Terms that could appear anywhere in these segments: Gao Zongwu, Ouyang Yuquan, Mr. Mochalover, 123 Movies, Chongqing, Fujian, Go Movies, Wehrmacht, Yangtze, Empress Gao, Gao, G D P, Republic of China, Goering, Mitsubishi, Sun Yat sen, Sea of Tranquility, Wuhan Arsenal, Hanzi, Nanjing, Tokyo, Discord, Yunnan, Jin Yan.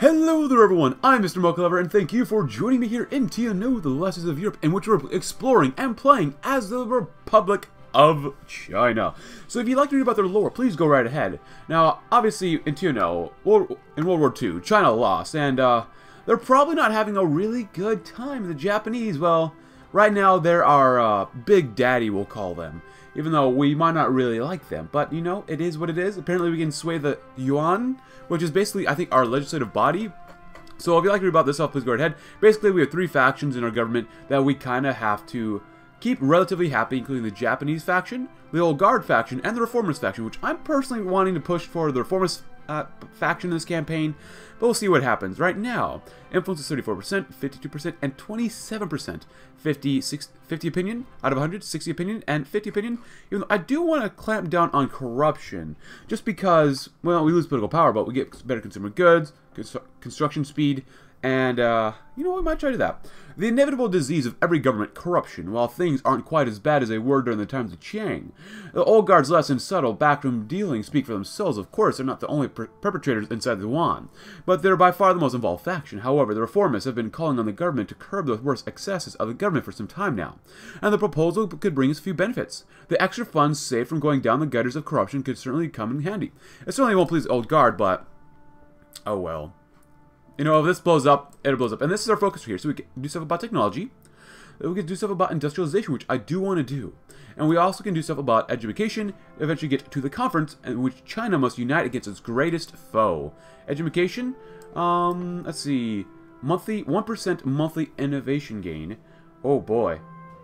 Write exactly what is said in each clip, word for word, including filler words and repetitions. Hello there everyone, I'm Mister Mochalover, and thank you for joining me here in T N O, The Lessons of Europe, in which we're exploring and playing as the Republic of China. So if you'd like to read about their lore, please go right ahead. Now, obviously, in T N O, in World War Two, China lost, and uh, they're probably not having a really good time. The Japanese, well, right now they're our uh, Big Daddy, we'll call them. Even though we might not really like them. But, you know, it is what it is. Apparently we can sway the Yuan, which is basically, I think, our legislative body. So if you'd like to read about this stuff, please go right ahead. Basically, we have three factions in our government that we kind of have to keep relatively happy, including the Japanese faction, the Old Guard faction, and the Reformers faction, which I'm personally wanting to push for the Reformers uh, faction in this campaign. But we'll see what happens. Right now, influence is thirty-four percent, fifty-two percent, and twenty-seven percent. fifty, sixty, fifty opinion out of one hundred, sixty opinion, and fifty opinion. Even though I do want to clamp down on corruption, just because, well, we lose political power, but we get better consumer goods, construction speed, and, uh, you know, we might try to do that. The inevitable disease of every government, corruption, while things aren't quite as bad as they were during the times of Chang. The Old Guard's less and subtle backroom dealings speak for themselves. Of course, they're not the only per perpetrators inside the Yuan, but they're by far the most involved faction. However, the Reformists have been calling on the government to curb the worst excesses of the government for some time now, and the proposal could bring us a few benefits. The extra funds saved from going down the gutters of corruption could certainly come in handy. It certainly won't please the Old Guard, but oh well. You know, if this blows up, it blows up. And this is our focus here. So we can do stuff about technology. We can do stuff about industrialization, which I do want to do. And we also can do stuff about education. Eventually get to the conference in which China must unite against its greatest foe. Education. Um, let's see. Monthly, one percent monthly innovation gain. Oh boy.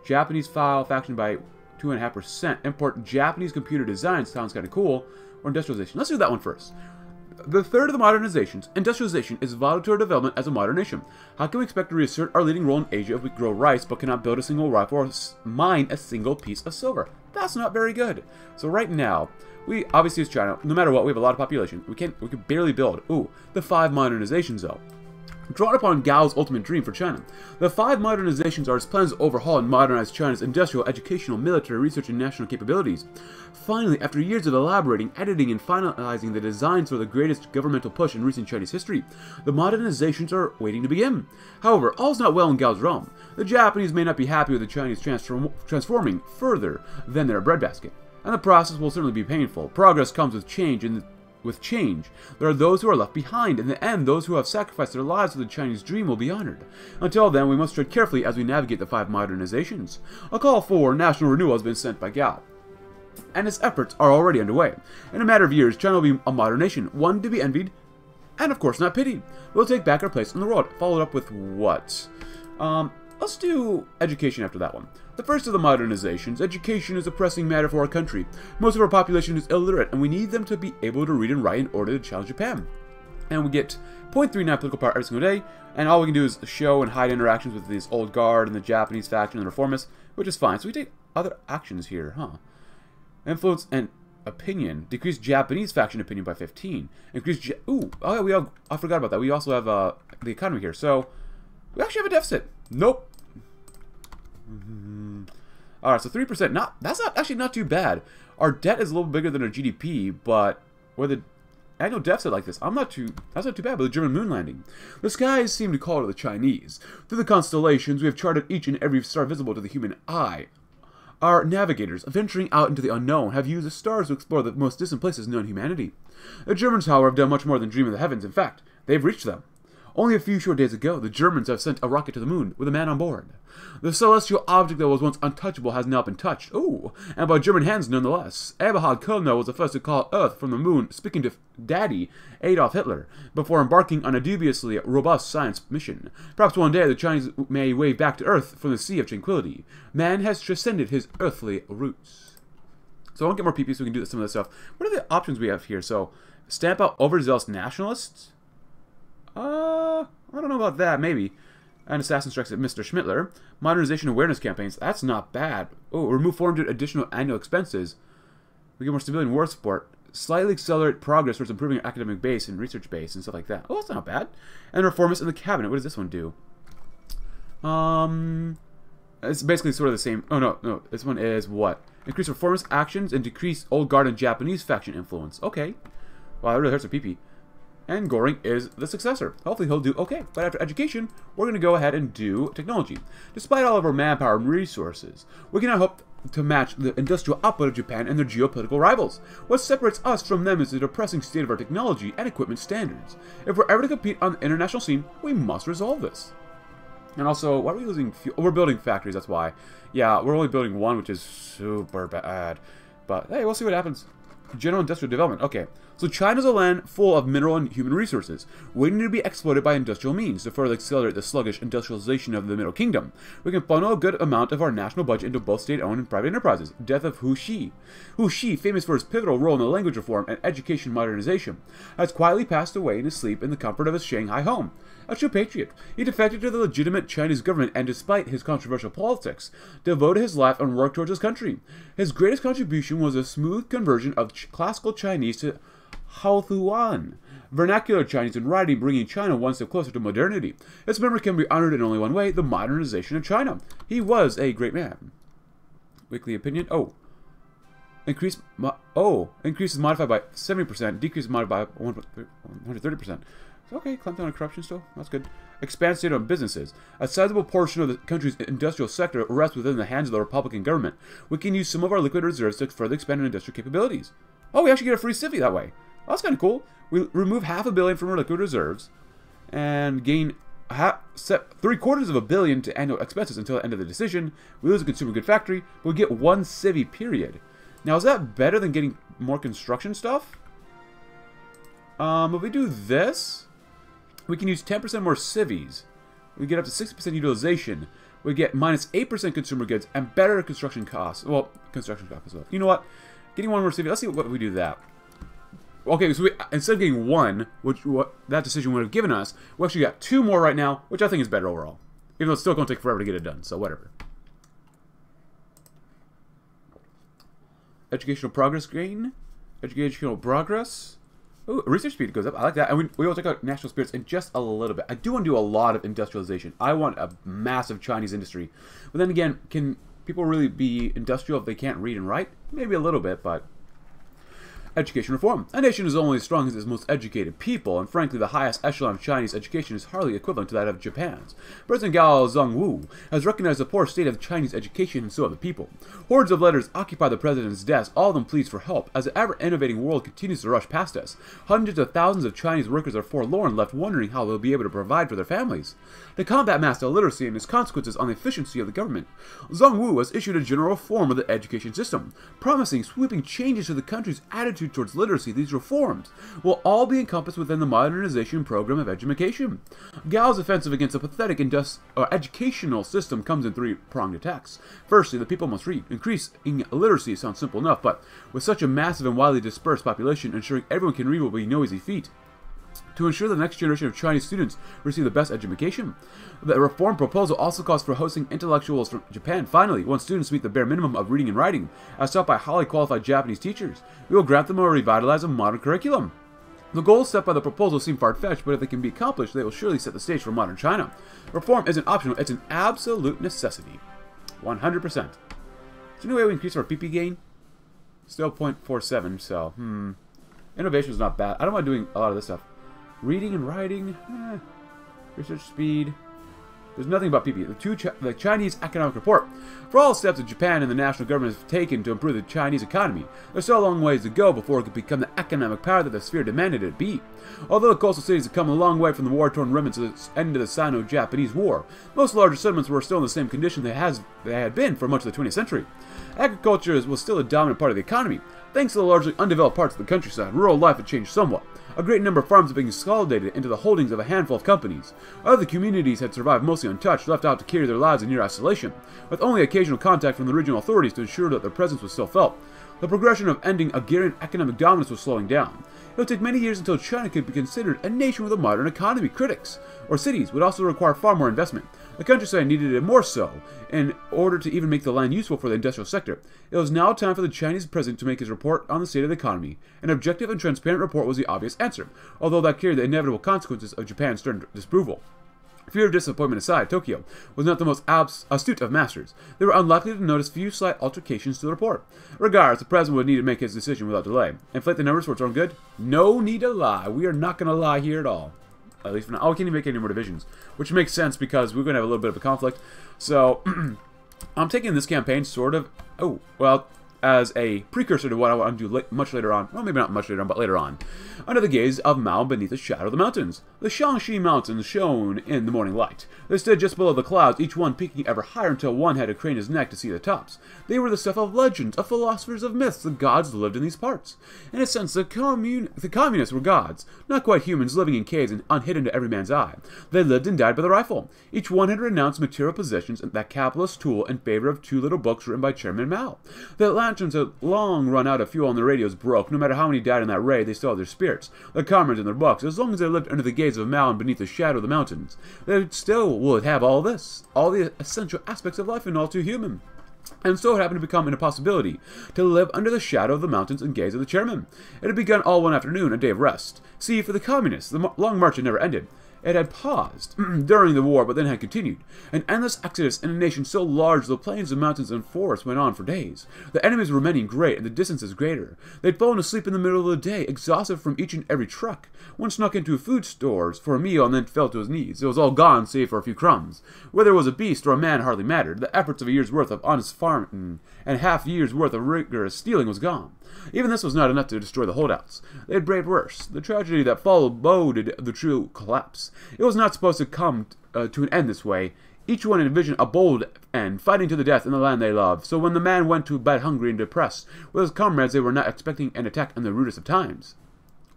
Japanese file faction by two point five percent. Import Japanese computer design. Sounds kind of cool. Or industrialization. Let's do that one first. The third of the modernizations, industrialization, is vital to our development as a modern nation. How can we expect to reassert our leading role in Asia if we grow rice but cannot build a single rifle or mine a single piece of silver? That's not very good. So right now, we obviously as China, no matter what, we have a lot of population. We can't, we can barely build. Ooh, the five modernizations though. Drawn upon Gao's ultimate dream for China. The five modernizations are his plans to overhaul and modernize China's industrial, educational, military, research, and national capabilities. Finally, after years of elaborating, editing, and finalizing the designs for the greatest governmental push in recent Chinese history, the modernizations are waiting to begin. However, all's not well in Gao's realm. The Japanese may not be happy with the Chinese transform transforming further than their breadbasket, and the process will certainly be painful. Progress comes with change, and the With change, there are those who are left behind. In the end, those who have sacrificed their lives for the Chinese dream will be honored. Until then, we must tread carefully as we navigate the five modernizations. A call for national renewal has been sent by Gao, and its efforts are already underway. In a matter of years, China will be a modern nation, one to be envied, and of course not pitied. We'll take back our place in the world. Followed up with what? Um, let's do education after that one. The first of the modernizations, education, is a pressing matter for our country. Most of our population is illiterate, and we need them to be able to read and write in order to challenge Japan. And we get zero point three nine political power every single day, and all we can do is show and hide interactions with this Old Guard and the Japanese faction and the Reformists, which is fine. So we take other actions here, huh? Influence and opinion. Decrease Japanese faction opinion by fifteen. Increase... Ja Ooh, oh yeah, we all, I forgot about that. We also have uh, the economy here, so we actually have a deficit. Nope. Mm-hmm. All right, so three percent. Not that's not actually not too bad. Our debt is a little bigger than our G D P, but with an annual deficit like this, I'm not too. That's not too bad. But the German moon landing, the skies seem to call to the Chinese. Through the constellations, we have charted each and every star visible to the human eye. Our navigators, venturing out into the unknown, have used the stars to explore the most distant places known to humanity. The Germans, however, have done much more than dream of the heavens. In fact, they've reached them. Only a few short days ago, the Germans have sent a rocket to the moon with a man on board. The celestial object that was once untouchable has now been touched. Ooh, and by German hands nonetheless. Eberhard Kölner was the first to call Earth from the moon, speaking to Daddy Adolf Hitler, before embarking on a dubiously robust science mission. Perhaps one day the Chinese may wave back to Earth from the Sea of Tranquility. Man has transcended his earthly roots. So I won't get more P P, so we can do some of this stuff. What are the options we have here? So, stamp out overzealous nationalists? Uh, I don't know about that, maybe. An assassin strikes at Mister Schmidtler. Modernization awareness campaigns, that's not bad. Oh, remove four hundred additional annual expenses. We get more stability in war support. Slightly accelerate progress towards improving our academic base and research base and stuff like that. Oh, that's not bad. And reformists in the cabinet, what does this one do? Um, it's basically sort of the same. Oh, no, no, this one is what? Increase reformist actions and decrease Old Guard and Japanese faction influence. Okay. Wow, that really hurts our pee-pee. and Goering is the successor. Hopefully he'll do okay. But after education, we're going to go ahead and do technology. Despite all of our manpower and resources, we cannot hope to match the industrial output of Japan and their geopolitical rivals. What separates us from them is the depressing state of our technology and equipment standards. If we're ever to compete on the international scene, we must resolve this. And also, why are we losing fuel? Oh, we're building factories, that's why. Yeah, we're only building one, which is super bad. But hey, we'll see what happens. General industrial development. Okay, so China's a land full of mineral and human resources, waiting to be exploited by industrial means to further accelerate the sluggish industrialization of the Middle Kingdom. We can funnel a good amount of our national budget into both state-owned and private enterprises. Death of Hu Shi. Hu Shi, famous for his pivotal role in the language reform and education modernization, has quietly passed away in his sleep in the comfort of his Shanghai home. A true patriot, he defected to the legitimate Chinese government and, despite his controversial politics, devoted his life and worked towards his country. His greatest contribution was a smooth conversion of ch classical Chinese to Haozuan, vernacular Chinese in writing, bringing China one step closer to modernity. His memory can be honored in only one way, the modernization of China. He was a great man. Weekly opinion. Oh. Increase, mo oh, increase is modified by seventy percent, decrease is modified by one hundred thirty percent. Okay, clamped down on corruption still? That's good. Expand state-owned businesses. A sizable portion of the country's industrial sector rests within the hands of the Republican government. We can use some of our liquid reserves to further expand our industrial capabilities. Oh, we actually get a free city that way. Oh, that's kind of cool. We remove half a billion from our liquid reserves and gain half, set three quarters of a billion to annual expenses until the end of the decision. We lose a consumer good factory, but we get one city period. Now, is that better than getting more construction stuff? Um, if we do this, we can use ten percent more civvies. We get up to sixty percent utilization. We get minus eight percent consumer goods and better construction costs. Well, construction costs as well. You know what? Getting one more civvy. Let's see what we do that. Okay, so we, instead of getting one, which what that decision would have given us, we actually got two more right now, which I think is better overall. Even though it's still going to take forever to get it done, so whatever. Educational progress gain. Educational progress. Ooh, research speed goes up. I like that. And we, we will take out national spirits in just a little bit. I do want to do a lot of industrialization. I want a massive Chinese industry. But then again, can people really be industrial if they can't read and write? Maybe a little bit, but... Education reform. A nation is only as strong as its most educated people, and frankly, the highest echelon of Chinese education is hardly equivalent to that of Japan's. President Gao Zongwu has recognized the poor state of Chinese education and so have the people. Hordes of letters occupy the president's desk, all of them pleas for help, as the ever-innovating world continues to rush past us. Hundreds of thousands of Chinese workers are forlorn, left wondering how they'll be able to provide for their families. To combat mass illiteracy and its consequences on the efficiency of the government, Zongwu has issued a general reform of the education system, promising sweeping changes to the country's attitude towards literacy. These reforms will all be encompassed within the modernization program of education. Gao's offensive against a pathetic or educational system comes in three-pronged attacks. Firstly, the people must read. Increasing literacy sounds simple enough, but with such a massive and widely dispersed population, ensuring everyone can read will be no easy feat. To ensure the next generation of Chinese students receive the best education, the reform proposal also calls for hosting intellectuals from Japan. Finally, once students meet the bare minimum of reading and writing, as taught by highly qualified Japanese teachers, we will grant them a revitalized modern curriculum. The goals set by the proposal seem far-fetched, but if they can be accomplished, they will surely set the stage for modern China. Reform isn't optional, it's an absolute necessity. one hundred percent. Is there any way we increase our P P gain? Still zero point four seven, so, hmm. Innovation is not bad. I don't mind doing a lot of this stuff. Reading and writing, eh. Research speed. There's nothing about P P. The, two Ch the Chinese Economic Report. For all steps that Japan and the national government have taken to improve the Chinese economy, there's still a long ways to go before it could become the economic power that the sphere demanded it be. Although the coastal cities have come a long way from the war-torn remnants of the end of the Sino-Japanese War, most larger settlements were still in the same condition they, has, they had been for much of the twentieth century. Agriculture was still a dominant part of the economy. Thanks to the largely undeveloped parts of the countryside, rural life had changed somewhat. A great number of farms have been consolidated into the holdings of a handful of companies. Other communities had survived mostly untouched, left out to carry their lives in near isolation, with only occasional contact from the regional authorities to ensure that their presence was still felt. The progression of ending Hungarian economic dominance was slowing down. It would take many years until China could be considered a nation with a modern economy. Critics, or cities, would also require far more investment. The countryside needed it more so, in order to even make the land useful for the industrial sector. It was now time for the Chinese president to make his report on the state of the economy. An objective and transparent report was the obvious answer, although that carried the inevitable consequences of Japan's stern disapproval. Fear of disappointment aside, Tokyo was not the most astute of masters. They were unlikely to notice few slight altercations to the report. Regardless, the president would need to make his decision without delay. Inflate the numbers for its own good? No need to lie. We are not going to lie here at all. At least for now. Oh, we can't even make any more divisions. Which makes sense because we're going to have a little bit of a conflict. So, I'm taking this campaign sort of... Oh, well... as a precursor to what I want to do much later on. Well, maybe not much later on, but later on. Under the gaze of Mao beneath the shadow of the mountains. The Shanxi Mountains shone in the morning light. They stood just below the clouds, each one peaking ever higher until one had to crane his neck to see the tops. They were the stuff of legends, of philosophers, of myths. The gods lived in these parts. In a sense, the, commun the communists were gods, not quite humans living in caves and unhidden to every man's eye. They lived and died by the rifle. Each one had renounced material possessions and that capitalist tool in favor of two little books written by Chairman Mao. The lanterns had long run out of fuel and the radios broke. No matter how many died in that raid, they still had their spirits, their comrades, and their books. As long as they lived under the gaze of Mao and beneath the shadow of the mountains, they still would have all this, all the essential aspects of life and all too human. And so it happened to become an impossibility to live under the shadow of the mountains and gaze of the chairman. It had begun all one afternoon, a day of rest. See, for the communists, the long march had never ended. It had paused during the war, but then had continued. An endless exodus in a nation so large the plains and mountains and forests went on for days. The enemies were many and great, and the distances greater. They'd fallen asleep in the middle of the day, exhausted from each and every truck. One snuck into food stores for a meal and then fell to his knees. It was all gone save for a few crumbs. Whether it was a beast or a man hardly mattered. The efforts of a year's worth of honest farming and half a year's worth of rigorous stealing was gone. Even this was not enough to destroy the holdouts. They had braved worse. The tragedy that followed boded the true collapse. It was not supposed to come uh, to an end this way. Each one envisioned a bold end, fighting to the death in the land they loved. So when the man went to bed hungry and depressed with his comrades, they were not expecting an attack in the rudest of times.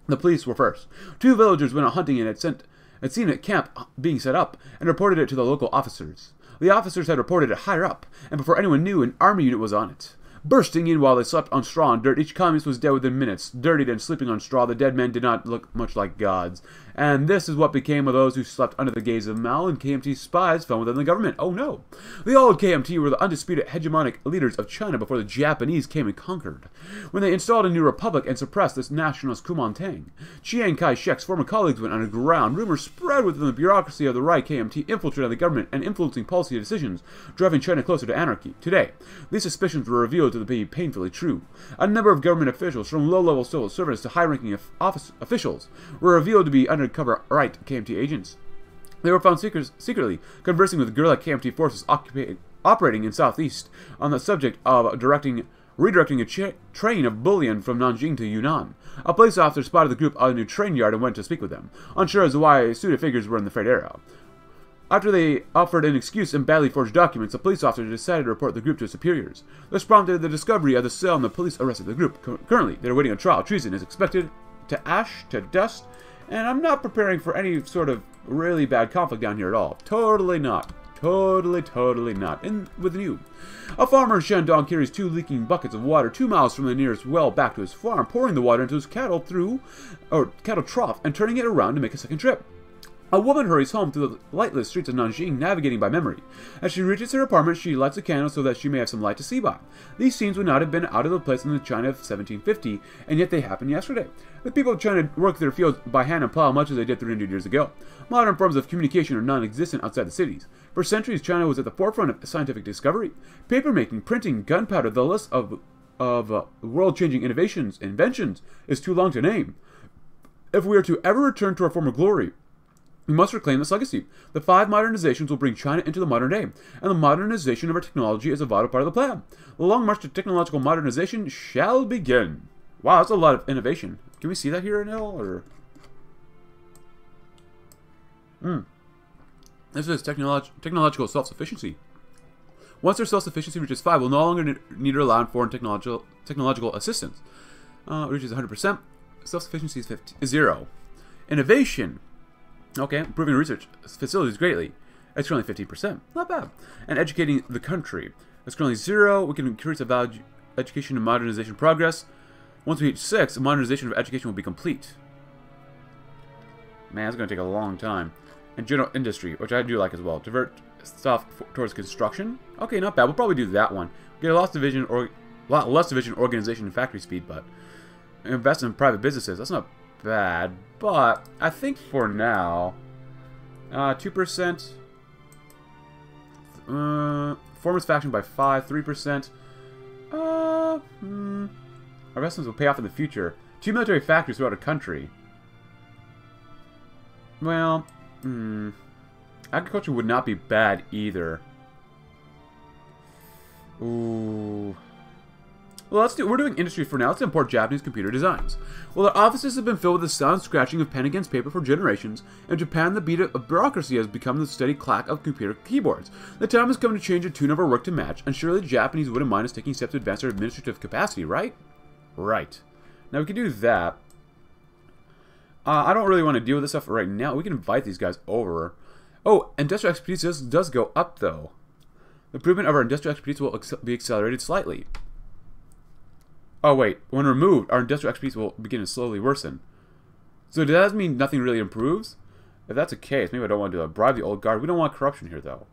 The police were first. Two villagers went out hunting and had, sent, had seen a camp being set up and reported it to the local officers. The officers had reported it higher up, and before anyone knew, an army unit was on it. Bursting in while they slept on straw and dirt, each communist was dead within minutes. Dirtied and sleeping on straw, the dead men did not look much like gods. And this is what became of those who slept under the gaze of Mao, and K M T spies fell within the government. Oh no! The old K M T were the undisputed hegemonic leaders of China before the Japanese came and conquered. When they installed a new republic and suppressed this nationalist Kuomintang, Chiang Kai-shek's former colleagues went underground. Rumors spread within the bureaucracy of the right K M T, infiltrating the government and influencing policy decisions, driving China closer to anarchy. Today, these suspicions were revealed to be painfully true. A number of government officials, from low-level civil servants to high-ranking office officials, were revealed to be under cover right K M T agents. They were found secret secretly conversing with guerrilla K M T forces operating in Southeast on the subject of directing redirecting a cha train of bullion from Nanjing to Yunnan. A police officer spotted the group on a new train yard and went to speak with them, unsure as to why suited figures were in the freight era. After they offered an excuse and badly forged documents, the police officer decided to report the group to his superiors. This prompted the discovery of the cell, and the police arrested the group. Currently, they are waiting on trial. Treason is expected to ash to dust. And I'm not preparing for any sort of really bad conflict down here at all. Totally not. Totally, totally not. And with you. A farmer in Shandong carries two leaking buckets of water two miles from the nearest well back to his farm, pouring the water into his cattle through, or cattle trough, and turning it around to make a second trip. A woman hurries home through the lightless streets of Nanjing, navigating by memory. As she reaches her apartment, she lights a candle so that she may have some light to see by. These scenes would not have been out of the place in the China of seventeen fifty, and yet they happened yesterday. The people of China worked their fields by hand and plow much as they did three hundred years ago. Modern forms of communication are non-existent outside the cities. For centuries, China was at the forefront of scientific discovery. Papermaking, printing, gunpowder, the list of, of uh, world-changing innovations, inventions, is too long to name. If we are to ever return to our former glory, we must reclaim this legacy. The five modernizations will bring China into the modern day, and the modernization of our technology is a vital part of the plan. The long march to technological modernization shall begin. Wow, that's a lot of innovation. Can we see that here right now, or? Hmm. This is technolog technological self-sufficiency. Once their self-sufficiency reaches five, we'll no longer need to rely on foreign technological technological assistance. Uh, it reaches one hundred percent. Self-sufficiency is fifty, zero. Innovation. Okay, improving research facilities greatly. It's currently fifteen percent. Not bad. And educating the country. It's currently zero. We can increase the value education and modernization progress. Once we reach six, modernization of education will be complete. Man, that's going to take a long time. And general industry, which I do like as well. Divert stuff towards construction. Okay, not bad. We'll probably do that one. Get a lot division or lot less division organization and factory speed, but invest in private businesses. That's not bad. But I think for now Uh, two percent. Uh, performance faction by five, three percent. Uh, hmm. Our investments will pay off in the future. Two military factories throughout a country. Well, hmm. Agriculture would not be bad either. Ooh. Well, let's do. We're doing industry for now. Let's import Japanese computer designs. Well, their offices have been filled with the sound scratching of pen against paper for generations. In Japan, the beat of bureaucracy has become the steady clack of computer keyboards. The time has come to change the tune of our work to match, and surely the Japanese wouldn't mind us taking steps to advance our administrative capacity, right? Right. Now we can do that. Uh, I don't really want to deal with this stuff right now. We can invite these guys over. Oh, industrial expertise does, does go up though. The improvement of our industrial expertise will ex be accelerated slightly. Oh wait, when removed, our industrial expertise will begin to slowly worsen. So does that mean nothing really improves? If that's the case, maybe I don't want to do that. Bribe the old guard. We don't want corruption here though.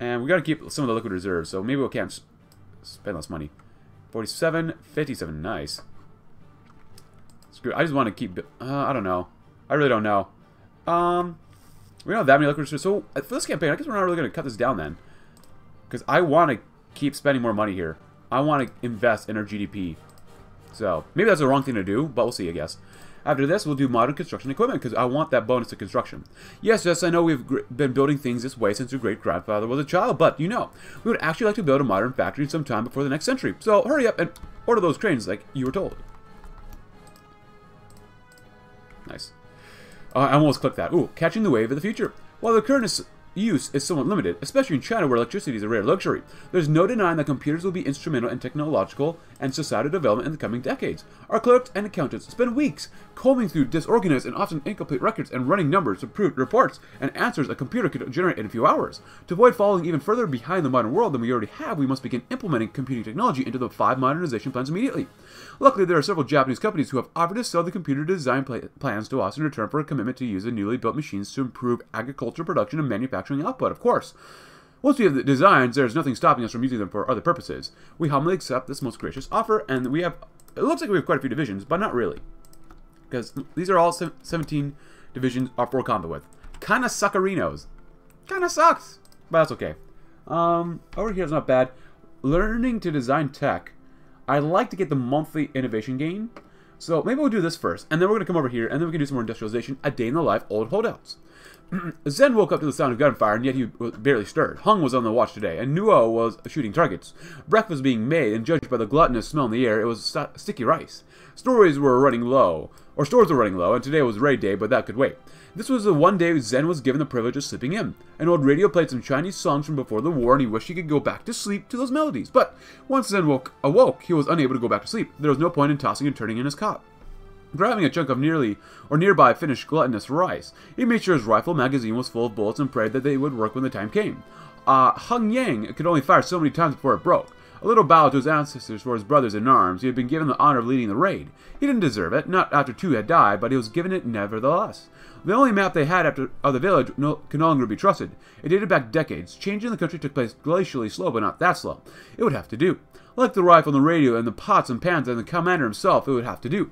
And we got to keep some of the liquid reserves, so maybe we can't spend less money. forty-seven, fifty-seven, nice. Screw it, I just want to keep, uh, I don't know. I really don't know. Um, we don't have that many liquid reserves, so for this campaign, I guess we're not really going to cut this down then. Because I want to keep spending more money here. I want to invest in our G D P. So, maybe that's the wrong thing to do, but we'll see, I guess. After this, we'll do modern construction equipment, because I want that bonus to construction. Yes, yes, I know we've been building things this way since your great-grandfather was a child, but, you know, we would actually like to build a modern factory sometime before the next century. So, hurry up and order those cranes like you were told. Nice. Uh, I almost clicked that. Ooh, catching the wave of the future. While the current is... use is somewhat limited, especially in China where electricity is a rare luxury. There's no denying that computers will be instrumental in technological and societal development in the coming decades. Our clerks and accountants spend weeks combing through disorganized and often incomplete records and running numbers to prove reports and answers a computer could generate in a few hours. To avoid falling even further behind the modern world than we already have, we must begin implementing computing technology into the five modernization plans immediately. Luckily, there are several Japanese companies who have offered to sell the computer design pl plans to us in return for a commitment to use the newly built machines to improve agriculture production and manufacturing output, of course. Once we have the designs, there is nothing stopping us from using them for other purposes. We humbly accept this most gracious offer, and we have... It looks like we have quite a few divisions, but not really. Because these are all seventeen divisions our four combat with. Kinda suckerinos. Kinda sucks! But that's okay. Um, over here is not bad. Learning to design tech. I like to get the monthly innovation gain. So maybe we'll do this first, and then we're going to come over here, and then we can do some more industrialization. A day in the life, old holdouts. Zen woke up to the sound of gunfire, and yet he barely stirred. Hung was on the watch today, and Nuo was shooting targets. Breakfast being made, and judged by the gluttonous smell in the air, it was st sticky rice. Stories were running low, or stores were running low, and today was raid day, but that could wait. This was the one day Zen was given the privilege of sleeping in. An old radio played some Chinese songs from before the war, and he wished he could go back to sleep to those melodies. But once Zen woke, awoke, he was unable to go back to sleep. There was no point in tossing and turning in his cot. Grabbing a chunk of nearly or nearby finished gluttonous rice, he made sure his rifle magazine was full of bullets and prayed that they would work when the time came. Uh, Hung Yang could only fire so many times before it broke. A little bow to his ancestors for his brothers in arms, he had been given the honor of leading the raid. He didn't deserve it, not after two had died, but he was given it nevertheless. The only map they had after, of the village no, could no longer be trusted. It dated back decades. Change in the country took place glacially slow, but not that slow. It would have to do. Like the rifle and the radio and the pots and pans and the commander himself, it would have to do.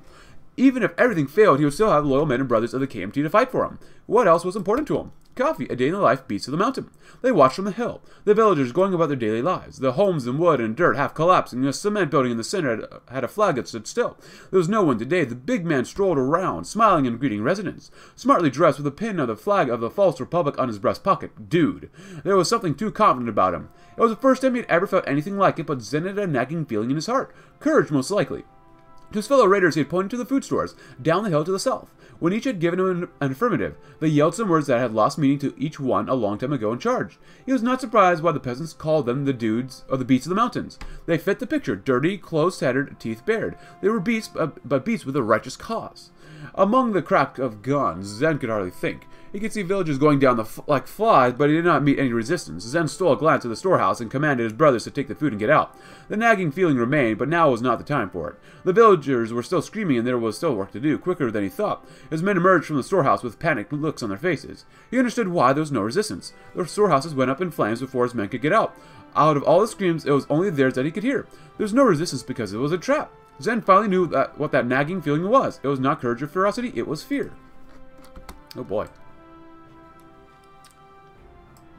Even if everything failed, he would still have loyal men and brothers of the K M T to fight for him. What else was important to him? Coffee, a day in the life, beats of the mountain. They watched from the hill, the villagers going about their daily lives, the homes in wood and dirt half collapsing, a cement building in the center had, had a flag that stood still. There was no one today. The big man strolled around, smiling and greeting residents, smartly dressed with a pin of the flag of the false republic on his breast pocket. Dude. There was something too confident about him. It was the first time he had ever felt anything like it, but Zen had a nagging feeling in his heart. Courage, most likely. To his fellow raiders, he had pointed to the food stores, down the hill to the south. When each had given him an, an affirmative, they yelled some words that had lost meaning to each one a long time ago and charged. He was not surprised why the peasants called them the dudes or the beasts of the mountains. They fit the picture, dirty, clothes tattered, teeth bared. They were beasts, but, but beasts with a righteous cause. Among the crack of guns, Zen could hardly think. He could see villagers going down the f like flies, but he did not meet any resistance. Zen stole a glance at the storehouse and commanded his brothers to take the food and get out. The nagging feeling remained, but now was not the time for it. The villagers were still screaming, and there was still work to do, quicker than he thought. His men emerged from the storehouse with panicked looks on their faces. He understood why there was no resistance. The storehouses went up in flames before his men could get out. Out of all the screams, it was only theirs that he could hear. There was no resistance because it was a trap. Zen finally knew that what that nagging feeling was. It was not courage or ferocity, it was fear. Oh boy.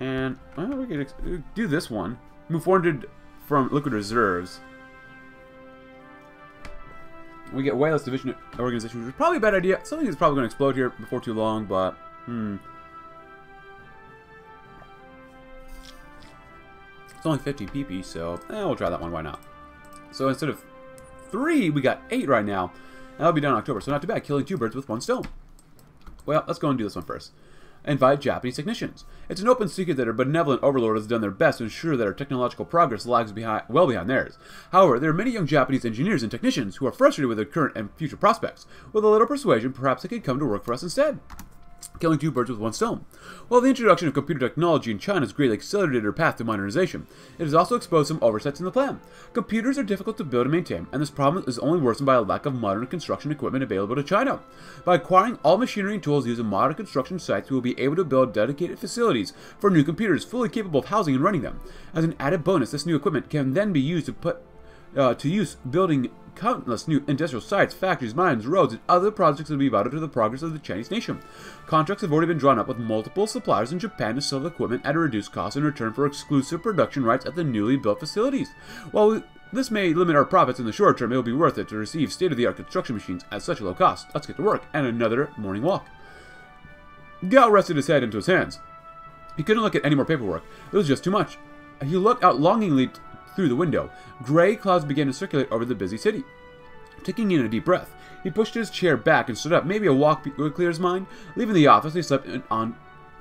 And well, we could do this one. Move four hundred from liquid reserves. We get wireless division organization, which is probably a bad idea. Something is probably going to explode here before too long, but hmm. It's only fifteen P P, so eh, we'll try that one. Why not? So instead of three, we got eight right now. That'll be done in October, so not too bad. Killing two birds with one stone. Well, let's go and do this one first. Invite Japanese technicians. It's an open secret that our benevolent overlord has done their best to ensure that our technological progress lags behind, well behind theirs. However, there are many young Japanese engineers and technicians who are frustrated with their current and future prospects. With a little persuasion, perhaps they could come to work for us instead. Killing two birds with one stone. While the introduction of computer technology in China has greatly accelerated our path to modernization, it has also exposed some oversights in the plan. Computers are difficult to build and maintain, and this problem is only worsened by a lack of modern construction equipment available to China. By acquiring all machinery and tools used in modern construction sites, we will be able to build dedicated facilities for new computers fully capable of housing and running them. As an added bonus, this new equipment can then be used to put uh, to use building countless new industrial sites, factories, mines, roads, and other projects that will be vital to the progress of the Chinese nation. Contracts have already been drawn up with multiple suppliers in Japan to sell the equipment at a reduced cost in return for exclusive production rights at the newly built facilities. While this may limit our profits in the short term, it will be worth it to receive state-of-the-art construction machines at such a low cost. Let's get to work, and another morning walk. Gao rested his head into his hands. He couldn't look at any more paperwork. It was just too much. He looked out longingly through the window. Gray clouds began to circulate over the busy city. Taking in a deep breath, he pushed his chair back and stood up. Maybe a walk would clear his mind. Leaving the office, he slipped in, on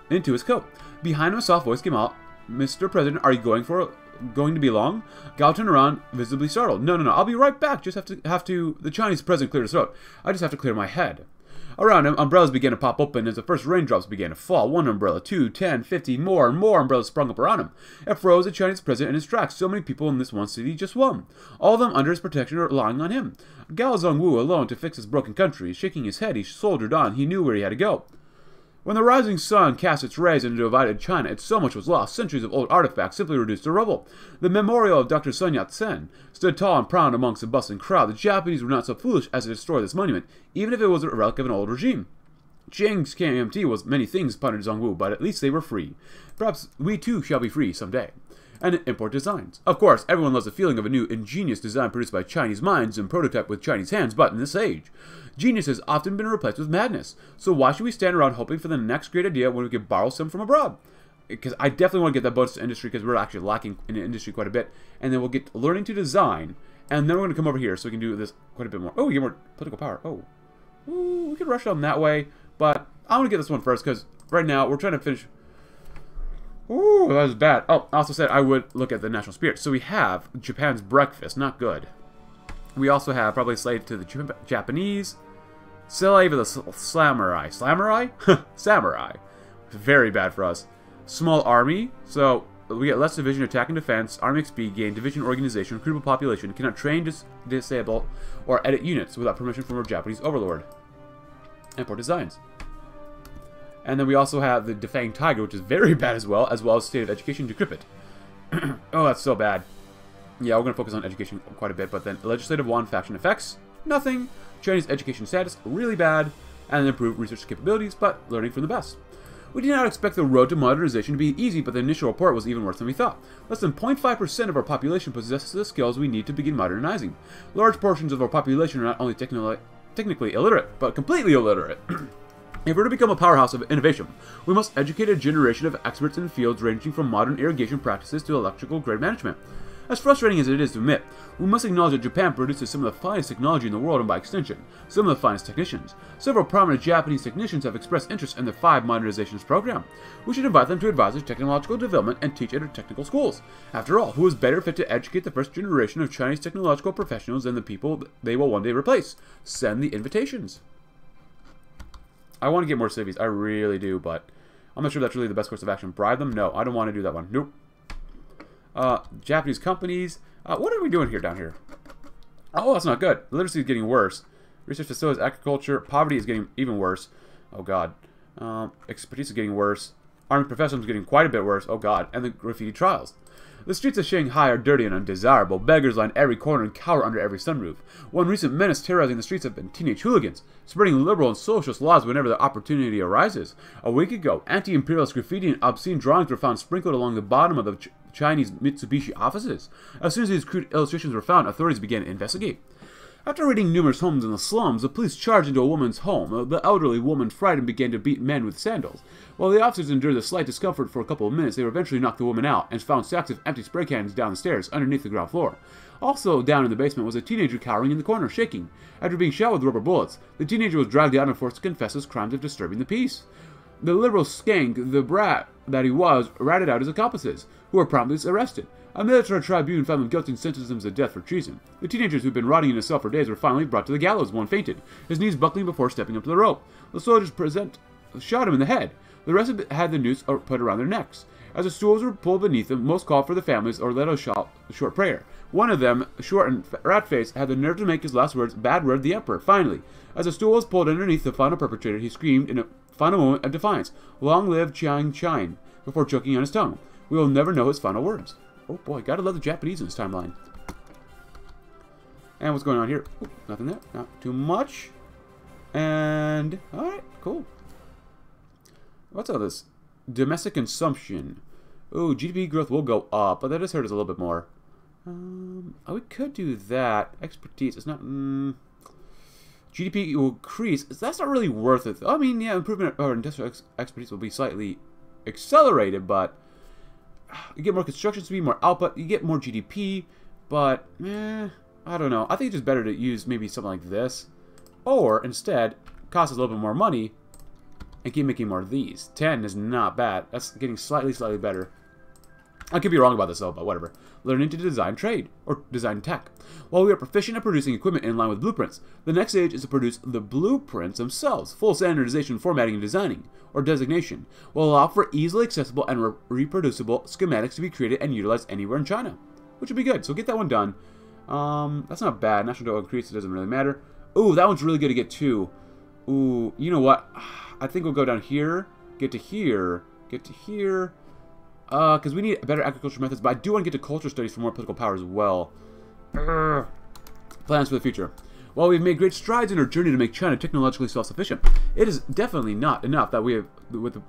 into his coat. Behind him, a soft voice came out. "Mister President, are you going for going to be long?" Gao turned around, visibly startled. "No, no, no. I'll be right back. Just have to have to." The Chinese president cleared his throat. "I just have to clear my head." Around him, umbrellas began to pop open as the first raindrops began to fall. One umbrella, two, ten, fifty, more and more umbrellas sprung up around him. It froze the Chinese president in his tracks. So many people in this one city, just one. All of them under his protection or relying on him. Gao Zongwu alone to fix his broken country. Shaking his head, he soldiered on. He knew where he had to go. When the rising sun cast its rays into divided China, it so much was lost. Centuries of old artifacts simply reduced to rubble. The memorial of Doctor Sun Yat sen stood tall and proud amongst the bustling crowd. The Japanese were not so foolish as to destroy this monument, even if it was a relic of an old regime. Chang's K M T was many things, pondered Zongwu, but at least they were free. Perhaps we too shall be free someday. And import designs. Of course, everyone loves the feeling of a new ingenious design produced by Chinese minds and prototyped with Chinese hands, but in this age, genius has often been replaced with madness. So why should we stand around hoping for the next great idea when we could borrow some from abroad? Because I definitely want to get that bonus to industry, because we're actually lacking in the industry quite a bit. And then we'll get learning to design, and then we're going to come over here so we can do this quite a bit more. Oh, we get more political power. Oh, ooh, we can rush down that way, but I want to get this one first, because right now we're trying to finish... Ooh, that was bad. Oh, I also said I would look at the national spirit. So we have Japan's breakfast. Not good. We also have probably slave to the Jap Japanese. Slave of the sl samurai. Samurai? Samurai. Very bad for us. Small army. So we get less division, attack and defense, army X P, gain, division organization, recruitable population, cannot train, dis disable, or edit units without permission from our Japanese overlord. Import designs. And then we also have the Defanged Tiger, which is very bad as well, as well as State of Education Decrepit. Oh, that's so bad. Yeah, we're going to focus on education quite a bit, but then Legislative Wand Faction Effects, nothing. Chinese Education Status, really bad. And improved research capabilities, but learning from the best. We did not expect the road to modernization to be easy, but the initial report was even worse than we thought. Less than zero point five percent of our population possesses the skills we need to begin modernizing. Large portions of our population are not only techni technically illiterate, but completely illiterate. If we're to become a powerhouse of innovation, we must educate a generation of experts in fields ranging from modern irrigation practices to electrical grid management. As frustrating as it is to admit, we must acknowledge that Japan produces some of the finest technology in the world and, by extension, some of the finest technicians. Several prominent Japanese technicians have expressed interest in the five modernizations program. We should invite them to advise us technological development and teach at our technical schools. After all, who is better fit to educate the first generation of Chinese technological professionals than the people they will one day replace? Send the invitations. I want to get more civies. I really do, but I'm not sure that's really the best course of action. Bribe them? No, I don't want to do that one. Nope. Uh, Japanese companies. Uh, what are we doing here down here? Oh, that's not good. Literacy is getting worse. Research facilities, agriculture. Poverty is getting even worse. Oh, God. Um, expertise is getting worse. Army professionals is getting quite a bit worse. Oh, God. And the graffiti trials. The streets of Shanghai are dirty and undesirable. Beggars line every corner and cower under every sunroof. One recent menace terrorizing the streets have been teenage hooligans, spreading liberal and socialist laws whenever the opportunity arises. A week ago, anti-imperialist graffiti and obscene drawings were found sprinkled along the bottom of the Ch Chinese Mitsubishi offices. As soon as these crude illustrations were found, authorities began to investigate. After raiding numerous homes in the slums, the police charged into a woman's home. The elderly woman frightened and began to beat men with sandals. While the officers endured the slight discomfort for a couple of minutes, they were eventually knocked the woman out and found sacks of empty spray cans down the stairs underneath the ground floor. Also down in the basement was a teenager cowering in the corner, shaking. After being shot with rubber bullets, the teenager was dragged out and forced to confess his crimes of disturbing the peace. The liberal skank, the brat that he was, ratted out his accomplices, who were promptly arrested. A military tribune found them guilty and sentenced them to death for treason. The teenagers who had been rotting in his cell for days were finally brought to the gallows. One fainted, his knees buckling before stepping up to the rope. The soldiers present shot him in the head. The rest had the noose put around their necks. As the stools were pulled beneath them, most called for the families or led a short prayer. One of them, short and rat-faced, had the nerve to make his last words bad word the emperor. Finally, as the stool was pulled underneath the final perpetrator, he screamed in a final moment of defiance, "Long live Chiang Chine," before choking on his tongue. We will never know his final words. Oh boy, gotta love the Japanese in this timeline. And what's going on here? Ooh, nothing there, not too much. And, alright, cool. What's all this? Domestic consumption. Ooh, G D P growth will go up, but that does hurt us a little bit more. Um, oh, we could do that. Expertise, it's not, mm, G D P will increase. That's not really worth it. I mean, yeah, improvement or industrial ex expertise will be slightly accelerated, but you get more construction speed, more output, you get more G D P, but, eh, I don't know. I think it's just better to use maybe something like this, or instead, cost us a little bit more money, and keep making more of these. ten is not bad. That's getting slightly, slightly better. I could be wrong about this though, but whatever. Learning to design trade, or design tech. While we are proficient at producing equipment in line with blueprints, the next stage is to produce the blueprints themselves. Full standardization, formatting, and designing, or designation, will allow for easily accessible and re reproducible schematics to be created and utilized anywhere in China, which would be good. So get that one done. Um, that's not bad. National debt increase, it doesn't really matter. Ooh, that one's really good to get too. Ooh, you know what? I think we'll go down here, get to here, get to here, Uh, because we need better agricultural methods, but I do want to get to culture studies for more political power as well. Urgh. Plans for the future. While we've made great strides in our journey to make China technologically self-sufficient, it is definitely not enough that we have with the,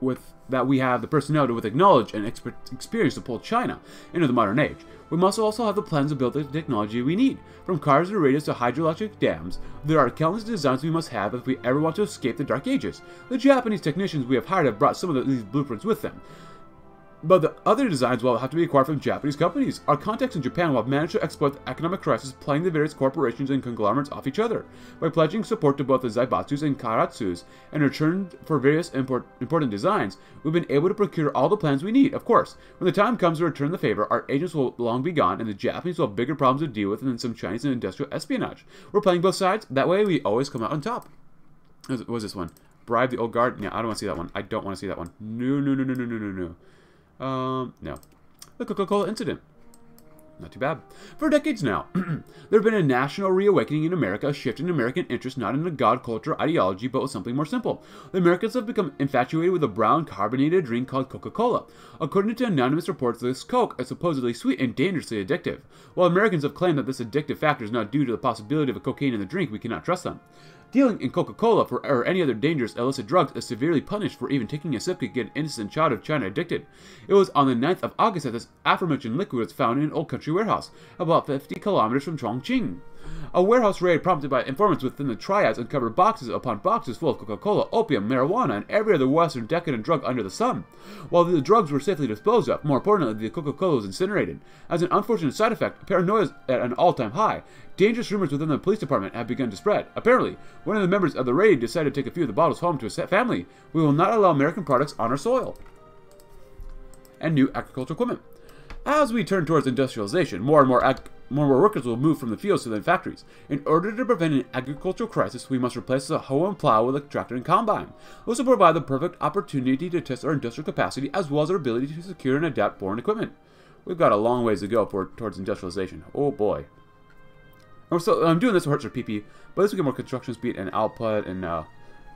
with that we have the personnel to with acknowledge and exper experience to pull China into the modern age. We must also have the plans to build the technology we need. From cars to radios to hydroelectric dams, there are countless designs we must have if we ever want to escape the dark ages. The Japanese technicians we have hired have brought some of these blueprints with them. But the other designs will have to be acquired from Japanese companies. Our contacts in Japan will have managed to exploit the economic crisis, playing the various corporations and conglomerates off each other. By pledging support to both the Zaibatsus and Kairatsus, and return for various import, important designs, we've been able to procure all the plans we need. Of course, when the time comes to return the favor, our agents will long be gone, and the Japanese will have bigger problems to deal with than some Chinese and industrial espionage. We're playing both sides. That way, we always come out on top. What was this one? Bribe the old guard? No, I don't want to see that one. I don't want to see that one. No, no, no, no, no, no, no, no. Um, no. The Coca-Cola incident. Not too bad. For decades now, there have been a national reawakening in America, a shift in American interest, not in a god culture ideology, but with something more simple. The Americans have become infatuated with a brown carbonated drink called Coca-Cola. According to anonymous reports, this Coke is supposedly sweet and dangerously addictive. While Americans have claimed that this addictive factor is not due to the possibility of a cocaine in the drink, we cannot trust them. Dealing in Coca-Cola or any other dangerous illicit drugs is severely punished. For even taking a sip could get an innocent child of China addicted. It was on the ninth of August that this aforementioned liquid was found in an old country warehouse, about fifty kilometers from Chongqing. A warehouse raid prompted by informants within the triads uncovered boxes upon boxes full of Coca-Cola, opium, marijuana, and every other Western decadent drug under the sun. While the drugs were safely disposed of, more importantly, the Coca-Cola was incinerated. As an unfortunate side effect, paranoia is at an all-time high. Dangerous rumors within the police department have begun to spread. Apparently, one of the members of the raid decided to take a few of the bottles home to his family. We will not allow American products on our soil. And new agricultural equipment. As we turn towards industrialization, more and more ag More and more workers will move from the fields to the factories. In order to prevent an agricultural crisis, we must replace the hoe and plow with a tractor and combine. This will provide the perfect opportunity to test our industrial capacity as well as our ability to secure and adapt foreign equipment. We've got a long ways to go for, towards industrialization. Oh boy. So, I'm doing this for Hertz or P P, but this will get more construction speed and output and uh,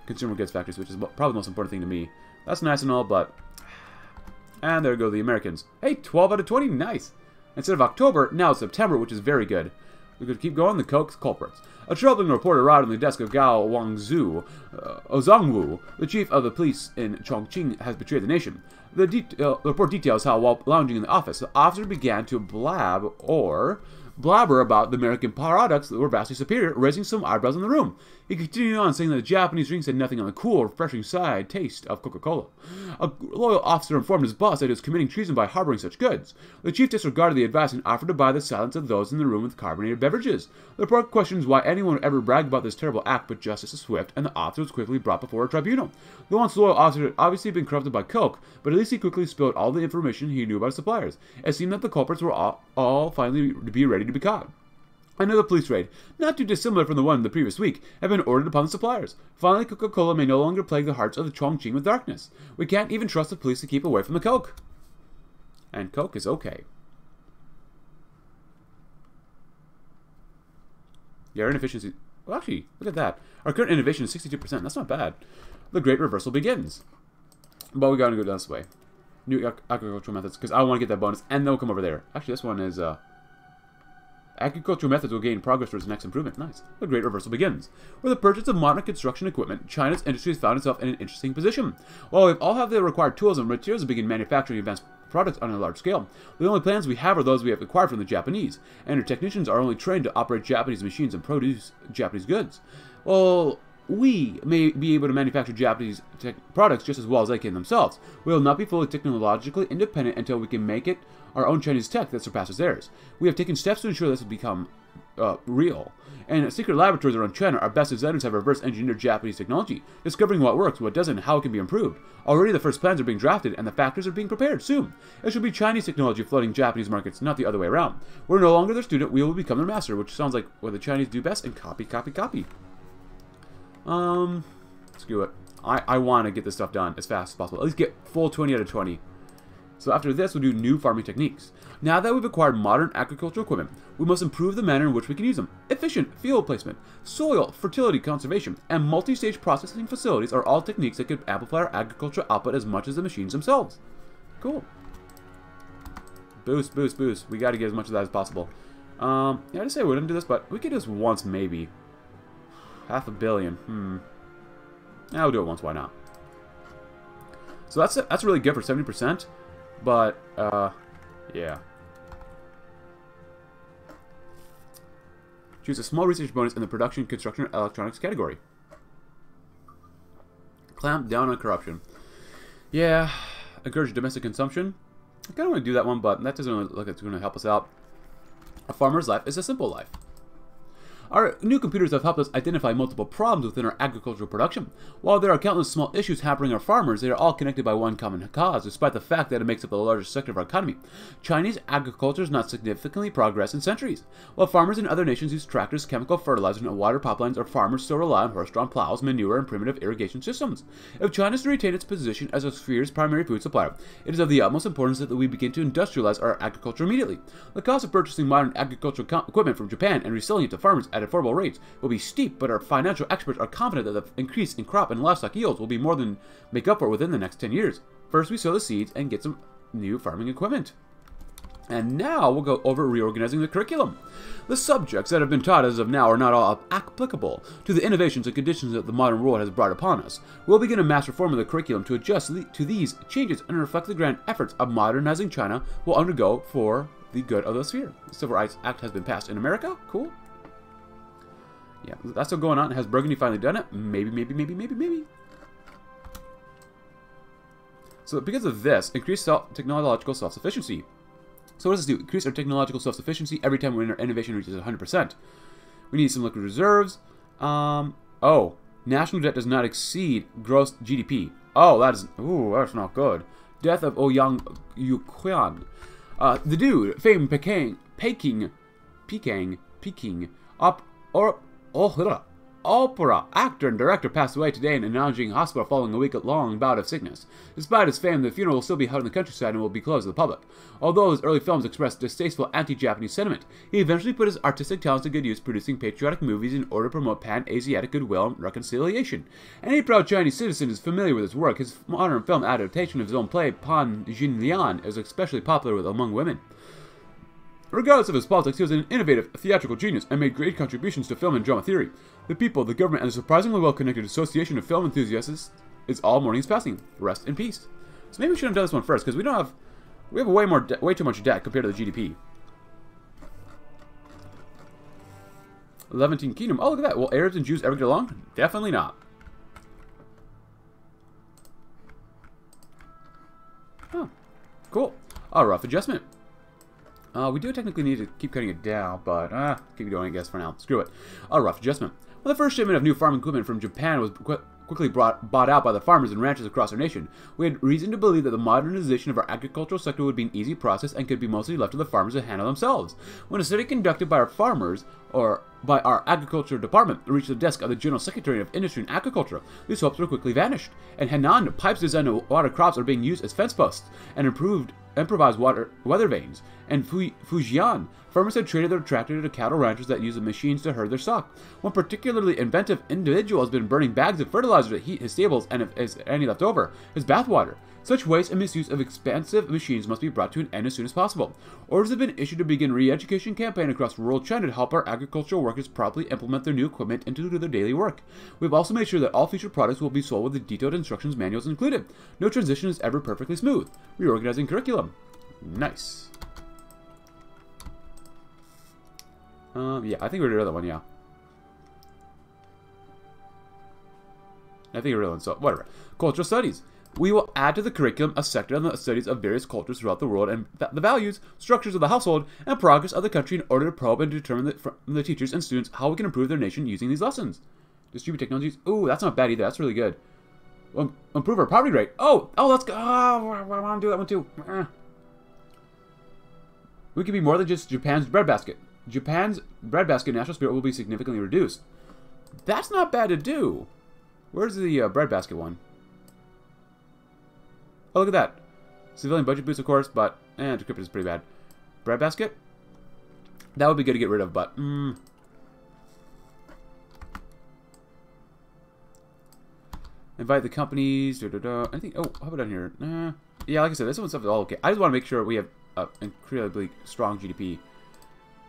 consumer goods factories, which is probably the most important thing to me. That's nice and all, but And there go the Americans. Hey, twelve out of twenty, nice. Instead of October, now September, which is very good. We could keep going, the Koch's culprits. A troubling report arrived on the desk of Gao Zongwu, uh, Zongwu, the chief of the police in Chongqing, has betrayed the nation. The, de uh, the report details how, while lounging in the office, the officer began to blab or blabber about the American products that were vastly superior, raising some eyebrows in the room. He continued on, saying that the Japanese drinks had nothing on the cool, refreshing side taste of Coca-Cola. A loyal officer informed his boss that he was committing treason by harboring such goods. The chief disregarded the advice and offered to buy the silence of those in the room with carbonated beverages. The report questions why anyone would ever brag about this terrible act, but justice is swift, and the officer was quickly brought before a tribunal. The once loyal officer had obviously been corrupted by Coke, but at least he quickly spilled all the information he knew about his suppliers. It seemed that the culprits were all, all finally to be ready to be caught. Another police raid, not too dissimilar from the one the previous week, had been ordered upon the suppliers. Finally, Coca-Cola may no longer plague the hearts of the Chongqing with darkness. We can't even trust the police to keep away from the Coke. And Coke is okay. Yeah, our inefficiency... Well, actually, look at that. Our current innovation is sixty-two percent. That's not bad. The great reversal begins. But we gotta go this way. New agricultural methods, because I want to get that bonus, and then we'll come over there. Actually, this one is... uh. Agricultural methods will gain progress towards the next improvement. Nice. The great reversal begins. With the purchase of modern construction equipment, China's industry has found itself in an interesting position. While we all have the required tools and materials to begin manufacturing advanced products on a large scale, the only plans we have are those we have acquired from the Japanese, and our technicians are only trained to operate Japanese machines and produce Japanese goods. Well, we may be able to manufacture Japanese tech products just as well as they can themselves. We will not be fully technologically independent until we can make it our own Chinese tech that surpasses theirs. We have taken steps to ensure this will become uh, real. And secret laboratories around China, our best designers have reverse engineered Japanese technology, discovering what works, what doesn't, and how it can be improved. Already the first plans are being drafted and the factories are being prepared soon. It should be Chinese technology flooding Japanese markets, not the other way around. We're no longer their student, we will become their master, which sounds like what the Chinese do best and copy, copy, copy. Um, screw it. I, I want to get this stuff done as fast as possible. At least get full twenty out of twenty. So after this, we'll do new farming techniques. Now that we've acquired modern agricultural equipment, we must improve the manner in which we can use them. Efficient field placement, soil fertility conservation, and multi-stage processing facilities are all techniques that could amplify our agricultural output as much as the machines themselves. Cool. Boost, boost, boost. We got to get as much of that as possible. Um, yeah, I just say we wouldn't do this, but we could do this once maybe. Half a billion. Hmm. Now we'll do it once. Why not? So that's that's really good for seventy percent. But uh, yeah. Choose a small research bonus in the production, construction, and electronics category. Clamp down on corruption. Yeah. Encourage domestic consumption. I kind of want to do that one, but that doesn't really look like it's going to help us out. A farmer's life is a simple life. Our new computers have helped us identify multiple problems within our agricultural production. While there are countless small issues happening to our farmers, they are all connected by one common cause, despite the fact that it makes up the largest sector of our economy. Chinese agriculture has not significantly progressed in centuries. While farmers in other nations use tractors, chemical fertilizer, and water pipelines, our farmers still rely on horse-drawn plows, manure, and primitive irrigation systems. If China is to retain its position as a sphere's primary food supplier, it is of the utmost importance that we begin to industrialize our agriculture immediately. The cost of purchasing modern agricultural equipment from Japan and reselling it to farmers at affordable rates will be steep, but our financial experts are confident that the increase in crop and livestock yields will be more than make up for within the next ten years. First, we sow the seeds and get some new farming equipment. And now we'll go over reorganizing the curriculum. The subjects that have been taught as of now are not all applicable to the innovations and conditions that the modern world has brought upon us. We'll begin a mass reform of the curriculum to adjust to these changes and reflect the grand efforts of modernizing China will undergo for the good of the sphere. The Civil Rights Act has been passed in America. Cool. Yeah, that's still going on. Has Burgundy finally done it? Maybe, maybe, maybe, maybe, maybe. So because of this, increased self technological self-sufficiency. So what does this do? Increase our technological self-sufficiency every time when our innovation reaches one hundred percent. We need some liquid reserves. Um, oh, national debt does not exceed gross G D P. Oh, that is, ooh, that's not good. Death of Ouyang Yuquan. Uh, the dude, famed Peking, Peking, Peking, Peking, up, or, Oh, opera actor and director passed away today in a Nanjing hospital following a week-long bout of sickness. Despite his fame, the funeral will still be held in the countryside and will be closed to the public. Although his early films expressed distasteful anti-Japanese sentiment, he eventually put his artistic talents to good use, producing patriotic movies in order to promote pan-Asiatic goodwill and reconciliation. Any proud Chinese citizen is familiar with his work. His modern film adaptation of his own play, Pan Jinlian, is especially popular with, among women. Regardless of his politics, he was an innovative theatrical genius and made great contributions to film and drama theory. The people, the government, and the surprisingly well-connected association of film enthusiasts is all mornings passing. Rest in peace. So maybe we should have done this one first, because we don't have... We have way, more way too much debt compared to the G D P. Levantine Kingdom. Oh, look at that. Will Arabs and Jews ever get along? Definitely not. Huh. Cool. A rough adjustment. Uh, we do technically need to keep cutting it down, but uh, keep going, I guess, for now. Screw it. A rough adjustment. Well, the first shipment of new farm equipment from Japan was qu quickly brought, bought out by the farmers and ranchers across our nation. We had reason to believe that the modernization of our agricultural sector would be an easy process and could be mostly left to the farmers to handle themselves. When a study conducted by our farmers, or by our agriculture department, reached the desk of the General Secretary of Industry and Agriculture, these hopes were quickly vanished. In Henan, pipes designed to water crops are being used as fence posts and improved improvised water weather vanes. And Fujian, farmers had traded their tractor to cattle ranchers that use the machines to herd their stock. One particularly inventive individual has been burning bags of fertilizer to heat his stables and, if is any left over, his bathwater. Such waste and misuse of expensive machines must be brought to an end as soon as possible. Orders have been issued to begin re-education campaign across rural China to help our agricultural workers properly implement their new equipment into their daily work. We have also made sure that all future products will be sold with the detailed instructions manuals included. No transition is ever perfectly smooth. Reorganizing curriculum. Nice. Um, yeah, I think we're doing another one, yeah. I think we're doing one, so whatever. Cultural studies. We will add to the curriculum a sector on the studies of various cultures throughout the world and th the values, structures of the household, and progress of the country in order to probe and determine the, from the teachers and students how we can improve their nation using these lessons. Distribute technologies. Ooh, that's not bad either. That's really good. Um, improve our poverty rate. Oh, oh, let's go. Oh, I want to do that one too. Eh. We can be more than just Japan's breadbasket. Japan's breadbasket national spirit will be significantly reduced. That's not bad to do. Where's the uh, breadbasket one? Oh, look at that. Civilian budget boost, of course, but... Eh, decrypt is pretty bad. Breadbasket? That would be good to get rid of, but... Mm. Invite the companies... Da, da, da. Anything... Oh, how about down here? Uh, yeah, like I said, this one's all okay. I just want to make sure we have an incredibly strong G D P.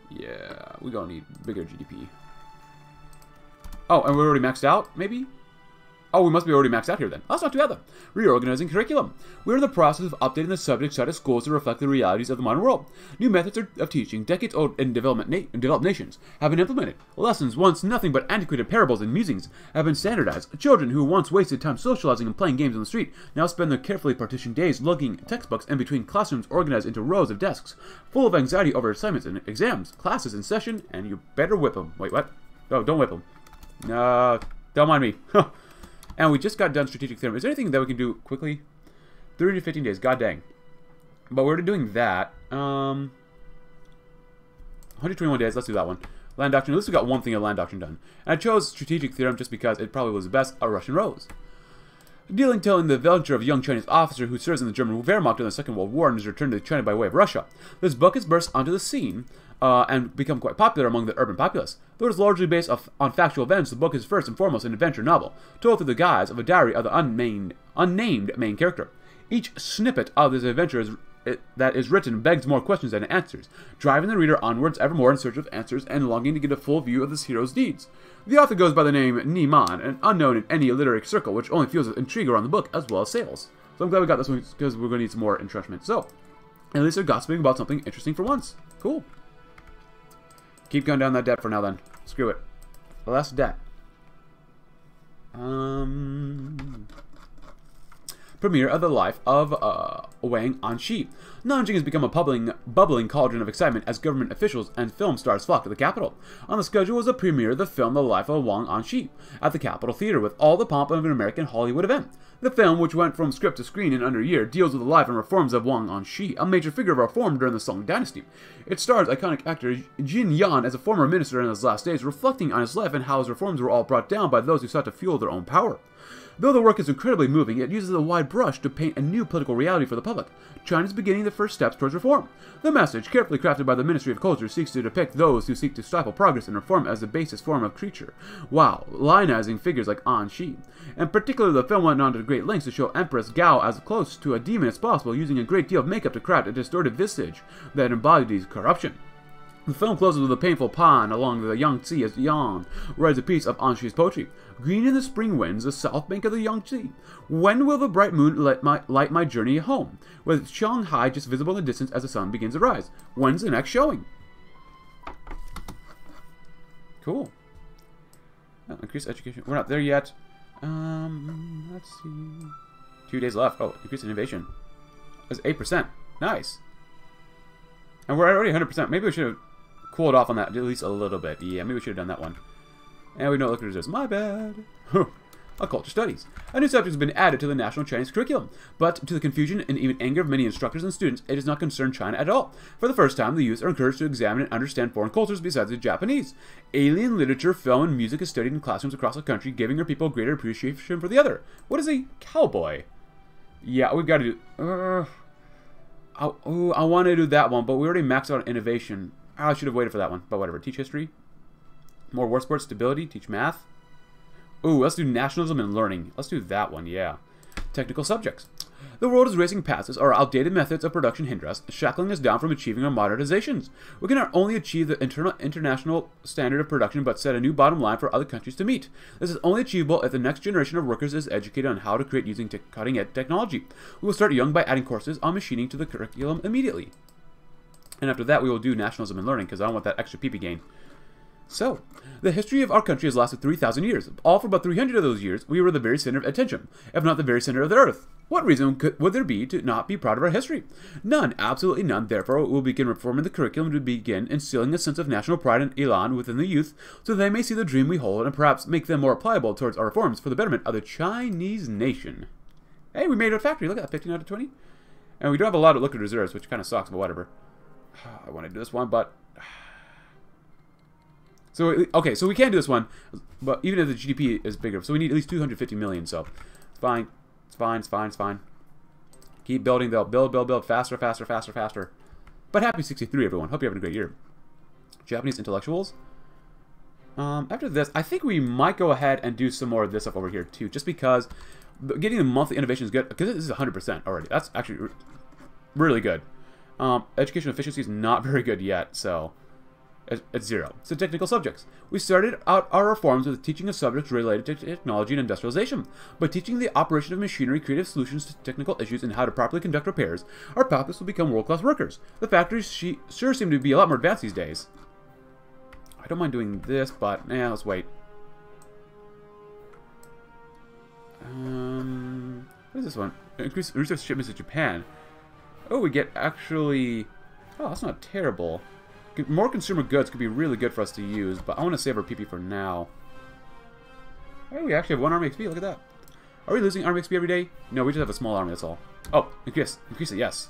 Yeah, we're going to need bigger G D P. Oh, and we're already maxed out, maybe? Oh, we must be already maxed out here then. That's not too bad though. Reorganizing curriculum. We are in the process of updating the subjects out of schools to reflect the realities of the modern world. New methods of teaching, decades old in development na in developed nations, have been implemented. Lessons once nothing but antiquated parables and musings have been standardized. Children who once wasted time socializing and playing games on the street now spend their carefully partitioned days lugging textbooks in between classrooms organized into rows of desks, full of anxiety over assignments and exams, classes in session, and you better whip them. Wait, what? Oh, don't whip them. No, don't mind me. And we just got done strategic theorem. Is there anything that we can do quickly? three hundred fifteen days, god dang. But we're doing that. Um, one hundred twenty-one days, let's do that one. Land Doctrine, at least we got one thing of Land Doctrine done. And I chose strategic theorem just because it probably was the best, a Russian Rose. Dealing telling the adventure of a young Chinese officer who serves in the German Wehrmacht during the Second World War and is returned to China by way of Russia. This book has burst onto the scene uh, and become quite popular among the urban populace. Though it is largely based off, on factual events, the book is first and foremost an adventure novel, told through the guise of a diary of the unnamed, unnamed main character. Each snippet of this adventure is, it, that is written begs more questions than it answers, driving the reader onwards evermore in search of answers and longing to get a full view of this hero's deeds. The author goes by the name Niman, an unknown in any literary circle, which only fuels intrigue around the book as well as sales. So I'm glad we got this one because we're going to need some more entrenchment. So, at least they're gossiping about something interesting for once. Cool. Keep going down that debt for now then. Screw it. The last debt. Um... premiere of the life of uh, Wang Anshi. Nanjing has become a bubbling, bubbling cauldron of excitement as government officials and film stars flock to the capital. On the schedule was a premiere of the film The Life of Wang Anshi at the Capitol Theater with all the pomp of an American Hollywood event. The film, which went from script to screen in under a year, deals with the life and reforms of Wang Anshi, a major figure of reform during the Song Dynasty. It stars iconic actor Jin Yan as a former minister in his last days, reflecting on his life and how his reforms were all brought down by those who sought to fuel their own power. Though the work is incredibly moving, it uses a wide brush to paint a new political reality for the public. China is beginning the first steps towards reform. The message, carefully crafted by the Ministry of Culture, seeks to depict those who seek to stifle progress and reform as the basis form of creature, while lionizing figures like Anshi. In particular, the film went on to great lengths to show Empress Gao as close to a demon as possible, using a great deal of makeup to craft a distorted visage that embodies corruption. The film closes with a painful pan along the Yangtze as Yuan writes a piece of Anshi's poetry. Green in the spring winds, the south bank of the Yangtze. When will the bright moon light my, light my journey home? With Shanghai just visible in the distance as the sun begins to rise. When's the next showing? Cool. Oh, increased education. We're not there yet. Um, let's see. Two days left. Oh, increased innovation. That's eight percent. Nice. And we're already one hundred percent. Maybe we should have cooled off on that at least a little bit. Yeah, maybe we should have done that one. And we don't look at reserves. My bad. A culture studies. A new subject has been added to the national Chinese curriculum, but to the confusion and even anger of many instructors and students, it does not concern China at all. For the first time, the youth are encouraged to examine and understand foreign cultures besides the Japanese. Alien literature, film, and music is studied in classrooms across the country, giving our people greater appreciation for the other. What is a cowboy? Yeah, we've got to do... Uh, I, oh, I want to do that one, but we already maxed out innovation. I should have waited for that one, but whatever. Teach history. More war sports, stability, teach math. Ooh, let's do nationalism and learning. Let's do that one, yeah. Technical subjects. The world is racing past us, our outdated methods of production hinder us, shackling us down from achieving our modernizations. We can not only achieve the internal, international standard of production, but set a new bottom line for other countries to meet. This is only achievable if the next generation of workers is educated on how to create using te cutting-edge technology. We will start young by adding courses on machining to the curriculum immediately. And after that, we will do nationalism and learning, because I don't want that extra P P gain. So, the history of our country has lasted three thousand years. All for about three hundred of those years, we were the very center of attention, if not the very center of the earth. What reason could, would there be to not be proud of our history? None, absolutely none. Therefore, we'll begin reforming the curriculum to begin instilling a sense of national pride and elan within the youth, so they may see the dream we hold and perhaps make them more pliable towards our reforms for the betterment of the Chinese nation. Hey, we made a factory. Look at that, fifteen out of twenty. And we don't have a lot of liquid reserves, which kind of sucks, but whatever. I want to do this one, but... So, okay, so we can do this one, but even if the G D P is bigger, so we need at least two hundred fifty million, so it's fine, it's fine, it's fine, it's fine. Keep building, they'll build, build, build, faster, faster, faster, faster. But happy sixty-three, everyone. Hope you're having a great year. Japanese intellectuals. Um, after this, I think we might go ahead and do some more of this stuff over here, too, just because getting the monthly innovation is good, because this is one hundred percent already. That's actually really good. Um, education efficiency is not very good yet, so... at zero. So technical subjects. We started out our reforms with the teaching of subjects related to technology and industrialization. By teaching the operation of machinery, creative solutions to technical issues, and how to properly conduct repairs, our populace will become world-class workers. The factories she sure seem to be a lot more advanced these days. I don't mind doing this, but nah, let's wait. Um, what is this one? Increase research shipments to Japan. Oh, we get actually... Oh, that's not terrible. More consumer goods could be really good for us to use, but I want to save our P P for now. Hey, we actually have one army X P. Look at that. Are we losing army X P every day? No, we just have a small army, that's all. Oh, increase, increase it, yes.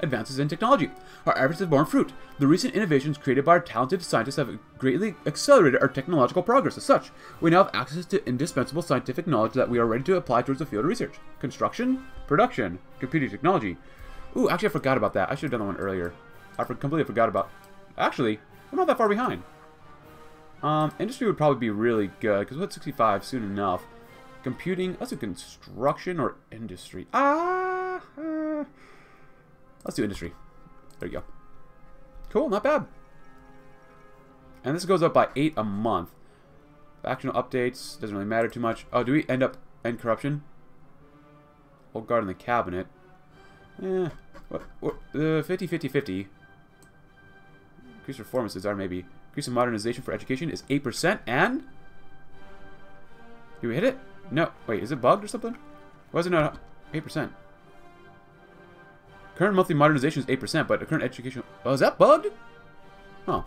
Advances in technology. Our efforts have borne fruit. The recent innovations created by our talented scientists have greatly accelerated our technological progress. As such, we now have access to indispensable scientific knowledge that we are ready to apply towards the field of research. Construction, production, computing technology. Ooh, actually I forgot about that. I should have done that one earlier. I completely forgot about... Actually, I'm not that far behind. Um, industry would probably be really good, because we'll hit sixty-five soon enough. Computing, let's do construction or industry. Ah! Uh, let's do industry. There you go. Cool, not bad. And this goes up by eight a month. Factional updates, doesn't really matter too much. Oh, do we end up end corruption? Old guard in the cabinet. Eh, what, what, uh, fifty, fifty, fifty. Increased performances are maybe. Increase in modernization for education is eight percent and... Did we hit it? No. Wait, is it bugged or something? Why is it not eight percent? Current monthly modernization is eight percent, but the current education... Oh, is that bugged? Oh.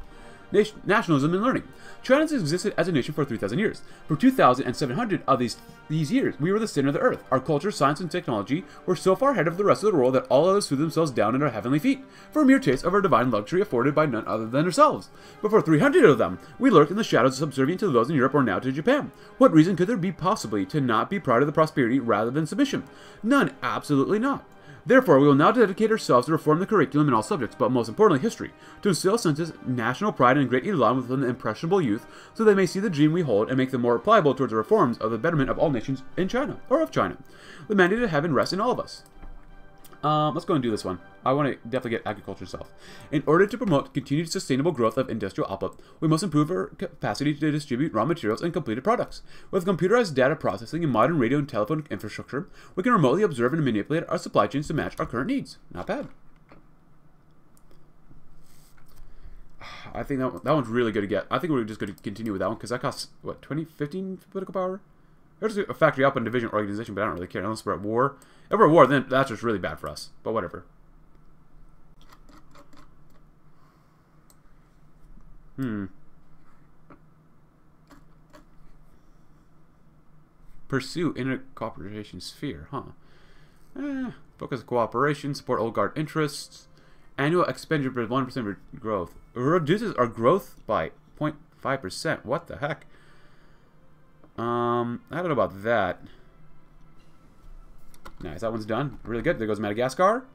Nation, nationalism and learning. China has existed as a nation for three thousand years. For two thousand seven hundred of these these years, we were the center of the earth. Our culture, science, and technology were so far ahead of the rest of the world that all others threw themselves down at our heavenly feet for a mere taste of our divine luxury afforded by none other than ourselves. But for three hundred of them, we lurk in the shadows subservient to those in Europe or now to Japan. What reason could there be possibly to not be proud of the prosperity rather than submission? None, absolutely not. Therefore, we will now dedicate ourselves to reform the curriculum in all subjects, but most importantly, history, to instill a sense of national pride and great elan within the impressionable youth, so they may see the dream we hold and make them more pliable towards the reforms of the betterment of all nations in China, or of China. The mandate of heaven rests in all of us. Um, let's go and do this one. I want to definitely get agriculture itself. In order to promote continued sustainable growth of industrial output, we must improve our capacity to distribute raw materials and completed products. With computerized data processing and modern radio and telephone infrastructure, we can remotely observe and manipulate our supply chains to match our current needs. Not bad. I think that, that one's really good to get. I think we're just going to continue with that one because that costs, what, twenty, fifteen political power? There's a factory output and division organization, but I don't really care unless we're at war. If we're at war, then that's just really bad for us, but whatever. Hmm. Pursue inner cooperation sphere, huh? Eh, focus on cooperation, support old guard interests. Annual expenditure per one percent growth. Reduces our growth by zero point five percent. What the heck? Um, I don't know about that. Nice, that one's done. Really good. There goes Madagascar.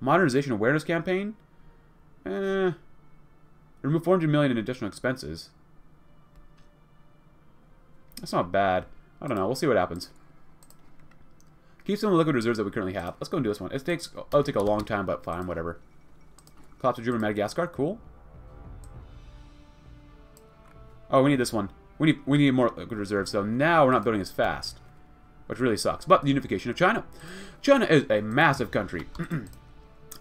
Modernization awareness campaign. Eh... Remove four hundred million in additional expenses. That's not bad. I don't know. We'll see what happens. Keep some of the liquid reserves that we currently have. Let's go and do this one. It takes, it'll take a long time, but fine, whatever. Collapse of Juba, Madagascar. Cool. Oh, we need this one. We need we need more liquid reserves. So now we're not building as fast, which really sucks. But the unification of China. China is a massive country.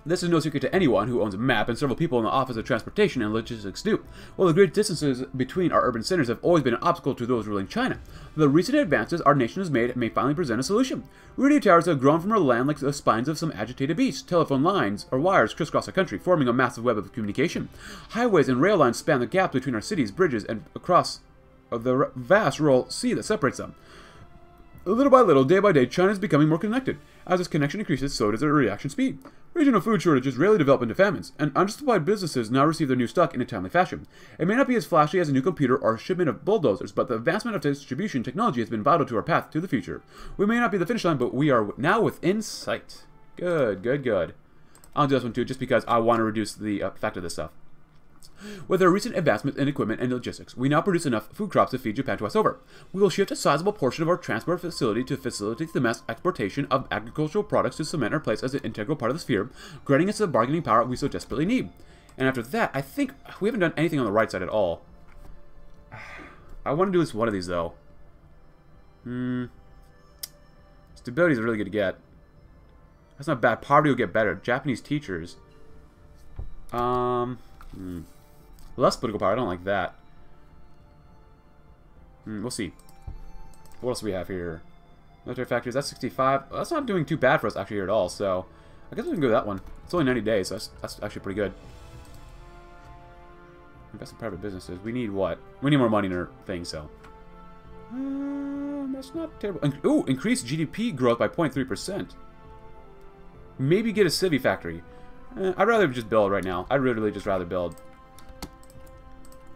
This is no secret to anyone who owns a map, and several people in the Office of Transportation and Logistics do. While the great distances between our urban centers have always been an obstacle to those ruling China, the recent advances our nation has made may finally present a solution. Radio towers have grown from our land like the spines of some agitated beast. Telephone lines or wires crisscross the country, forming a massive web of communication. Highways and rail lines span the gaps between our cities, bridges, and across the vast rural sea that separates them. Little by little, day by day, China is becoming more connected. As this connection increases, so does their reaction speed. Regional food shortages rarely develop into famines, and undersupplied businesses now receive their new stock in a timely fashion. It may not be as flashy as a new computer or a shipment of bulldozers, but the advancement of distribution technology has been vital to our path to the future. We may not be the finish line, but we are now within sight. Good, good, good. I'll do this one too, just because I want to reduce the uh, effect of this stuff. With our recent advancements in equipment and logistics, we now produce enough food crops to feed Japan twice over. We will shift a sizable portion of our transport facility to facilitate the mass exportation of agricultural products to cement our place as an integral part of the sphere, granting us the bargaining power we so desperately need. And after that, I think we haven't done anything on the right side at all. I want to do this one of these, though. Hmm. Stability is really good to get. That's not bad. Poverty will get better. Japanese teachers. Um... Hmm. Less political power. I don't like that. Hmm, we'll see. What else do we have here? Military factories. That's sixty-five. Well, that's not doing too bad for us actually here at all. So I guess we can go with that one. It's only ninety days, so that's, that's actually pretty good. Invest in private businesses. We need what? We need more money in our thing. So um, that's not terrible. In Ooh, increase G D P growth by zero point three percent. Maybe get a civvy factory. Eh, I'd rather just build right now. I'd really, really just rather build.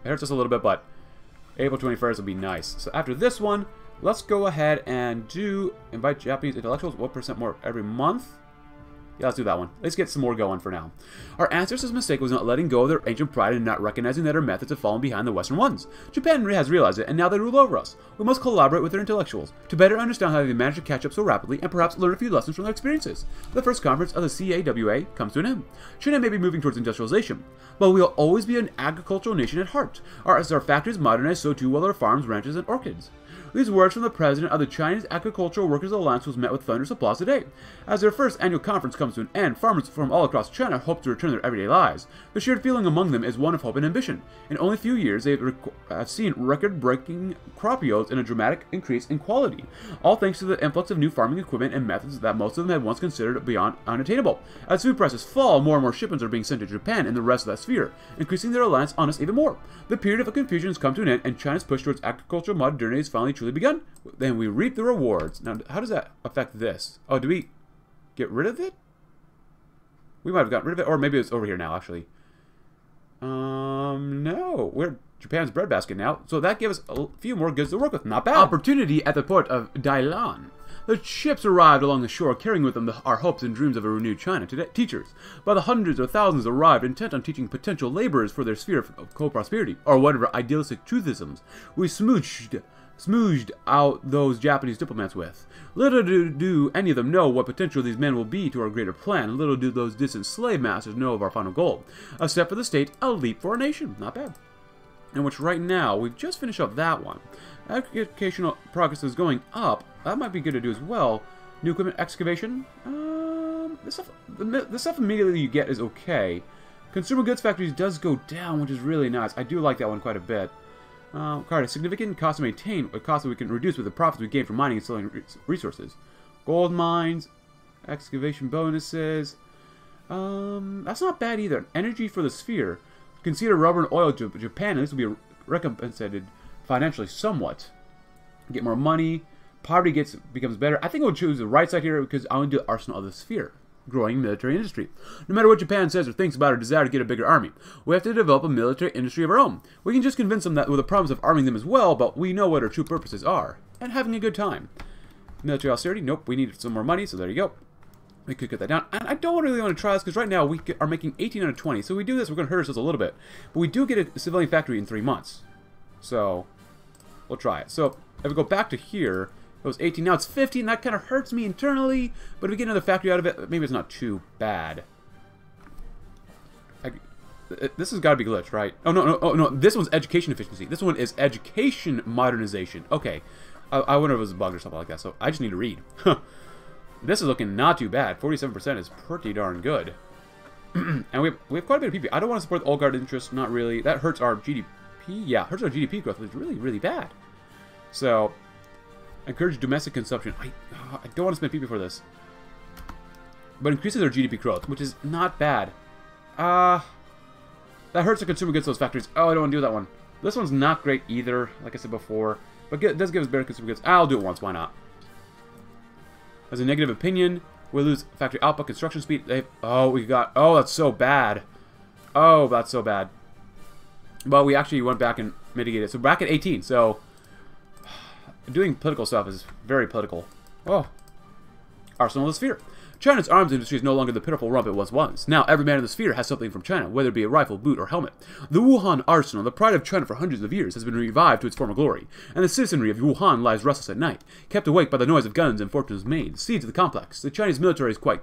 It hurts us a little bit, but April twenty-first will be nice. So after this one, let's go ahead and do invite Japanese intellectuals. What percent more every month? Yeah, let's do that one. Let's get some more going for now. Our ancestors' mistake was not letting go of their ancient pride and not recognizing that our methods have fallen behind the Western ones. Japan has realized it, and now they rule over us. We must collaborate with their intellectuals to better understand how they managed to catch up so rapidly and perhaps learn a few lessons from their experiences. The first conference of the C A W A comes to an end. China may be moving towards industrialization, but we will always be an agricultural nation at heart. Our, as our factories modernize, so too will our farms, ranches, and orchards. These words from the president of the Chinese Agricultural Workers Alliance was met with thunderous applause today. As their first annual conference comes to an end, farmers from all across China hope to return to their everyday lives. The shared feeling among them is one of hope and ambition. In only a few years, they have seen record-breaking crop yields and a dramatic increase in quality, all thanks to the influx of new farming equipment and methods that most of them had once considered beyond unattainable. As food prices fall, more and more shipments are being sent to Japan and the rest of that sphere, increasing their reliance on us even more. The period of confusion has come to an end, and China's push towards agricultural modernity has finally truly begun. Then we reap the rewards. Now, how does that affect this? Oh, do we get rid of it? We might have gotten rid of it, or maybe it's over here now, actually. Um, no. We're Japan's breadbasket now, so that gave us a few more goods to work with. Not bad. Opportunity at the port of Dailan. The ships arrived along the shore, carrying with them the, our hopes and dreams of a renewed China. Today, teachers, by the hundreds or thousands, arrived intent on teaching potential laborers for their sphere of co-prosperity, or whatever idealistic truthisms we smooched, smooched out those Japanese diplomats with. Little do, do any of them know what potential these men will be to our greater plan, and little do those distant slave masters know of our final goal. A step for the state, a leap for a nation. Not bad. In which right now, we've just finished up that one. Educational progress is going up. That might be good to do as well. New equipment excavation. Um, this stuff, the, the stuff immediately you get is okay. Consumer goods factories does go down, which is really nice. I do like that one quite a bit. Uh, card, a significant cost to maintain, a cost that we can reduce with the profits we gain from mining and selling resources. Gold mines, excavation bonuses. Um, that's not bad either. Energy for the sphere. Consider rubber and oil to Japan, and this will be recompensated financially somewhat. Get more money. Poverty gets becomes better. I think we'll choose the right side here because I want to do the arsenal of the sphere. Growing military industry. No matter what Japan says or thinks about our desire to get a bigger army, we have to develop a military industry of our own. We can just convince them that with the promise of arming them as well, but we know what our true purposes are. And having a good time. Military austerity. Nope, we need some more money, so there you go. We could cut that down. And I don't really want to try this because right now we are making eighteen out of twenty. So if we do this, we're going to hurt ourselves a little bit. But we do get a civilian factory in three months. So, we'll try it. So, if we go back to here... It was eighteen, now it's fifteen, that kind of hurts me internally, but if we get another factory out of it, maybe it's not too bad. I, this has got to be glitched, right? Oh, no, no, oh, no, this one's education efficiency. This one is education modernization. Okay, I, I wonder if it was bugged or something like that, so I just need to read. This is looking not too bad. forty-seven percent is pretty darn good. And we have, we have quite a bit of P V. I don't want to support the old guard interest, not really. That hurts our G D P. Yeah, hurts our G D P growth, which is really, really bad. So... Encourage domestic consumption. I, I don't want to spend P P for this. But increases our G D P growth, which is not bad. Uh, that hurts the consumer goods, those factories. Oh, I don't want to do that one. This one's not great either, like I said before. But it does give us better consumer goods. I'll do it once, why not? As a negative opinion, we lose factory output, construction speed. They, oh, we got... Oh, that's so bad. Oh, that's so bad. Well, we actually went back and mitigated it. So back at eighteen, so... Doing political stuff is very political. Oh. Arsenal of the Sphere. China's arms industry is no longer the pitiful rump it was once. Now every man in the sphere has something from China, whether it be a rifle, boot, or helmet. The Wuhan Arsenal, the pride of China for hundreds of years, has been revived to its former glory, and the citizenry of Wuhan lies restless at night, kept awake by the noise of guns and fortunes made. Siege of the complex. The Chinese military is quite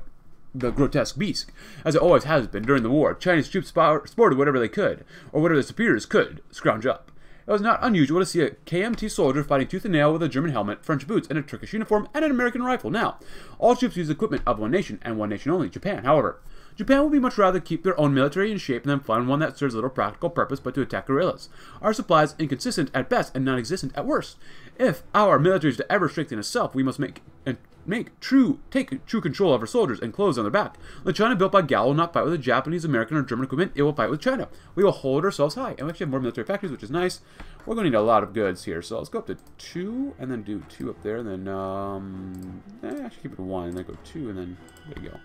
the grotesque beast, as it always has been during the war. Chinese troops sported whatever they could, or whatever their superiors could, scrounge up. It was not unusual to see a K M T soldier fighting tooth and nail with a German helmet, French boots, and a Turkish uniform, and an American rifle. Now, all troops use equipment of one nation, and one nation only, Japan, however. Japan would be much rather keep their own military in shape than fund one that serves little practical purpose but to attack guerrillas. Our supply is inconsistent at best and non-existent at worst. If our military is to ever strengthen itself, we must make and make true take true control of our soldiers and clothes on their back. The China built by Gao will not fight with the Japanese, American, or German equipment. It will fight with China. We will hold ourselves high. And we actually have more military factories, which is nice. We're going to need a lot of goods here, so let's go up to two and then do two up there, and then um, eh, actually keep it one and then go two and then there you go.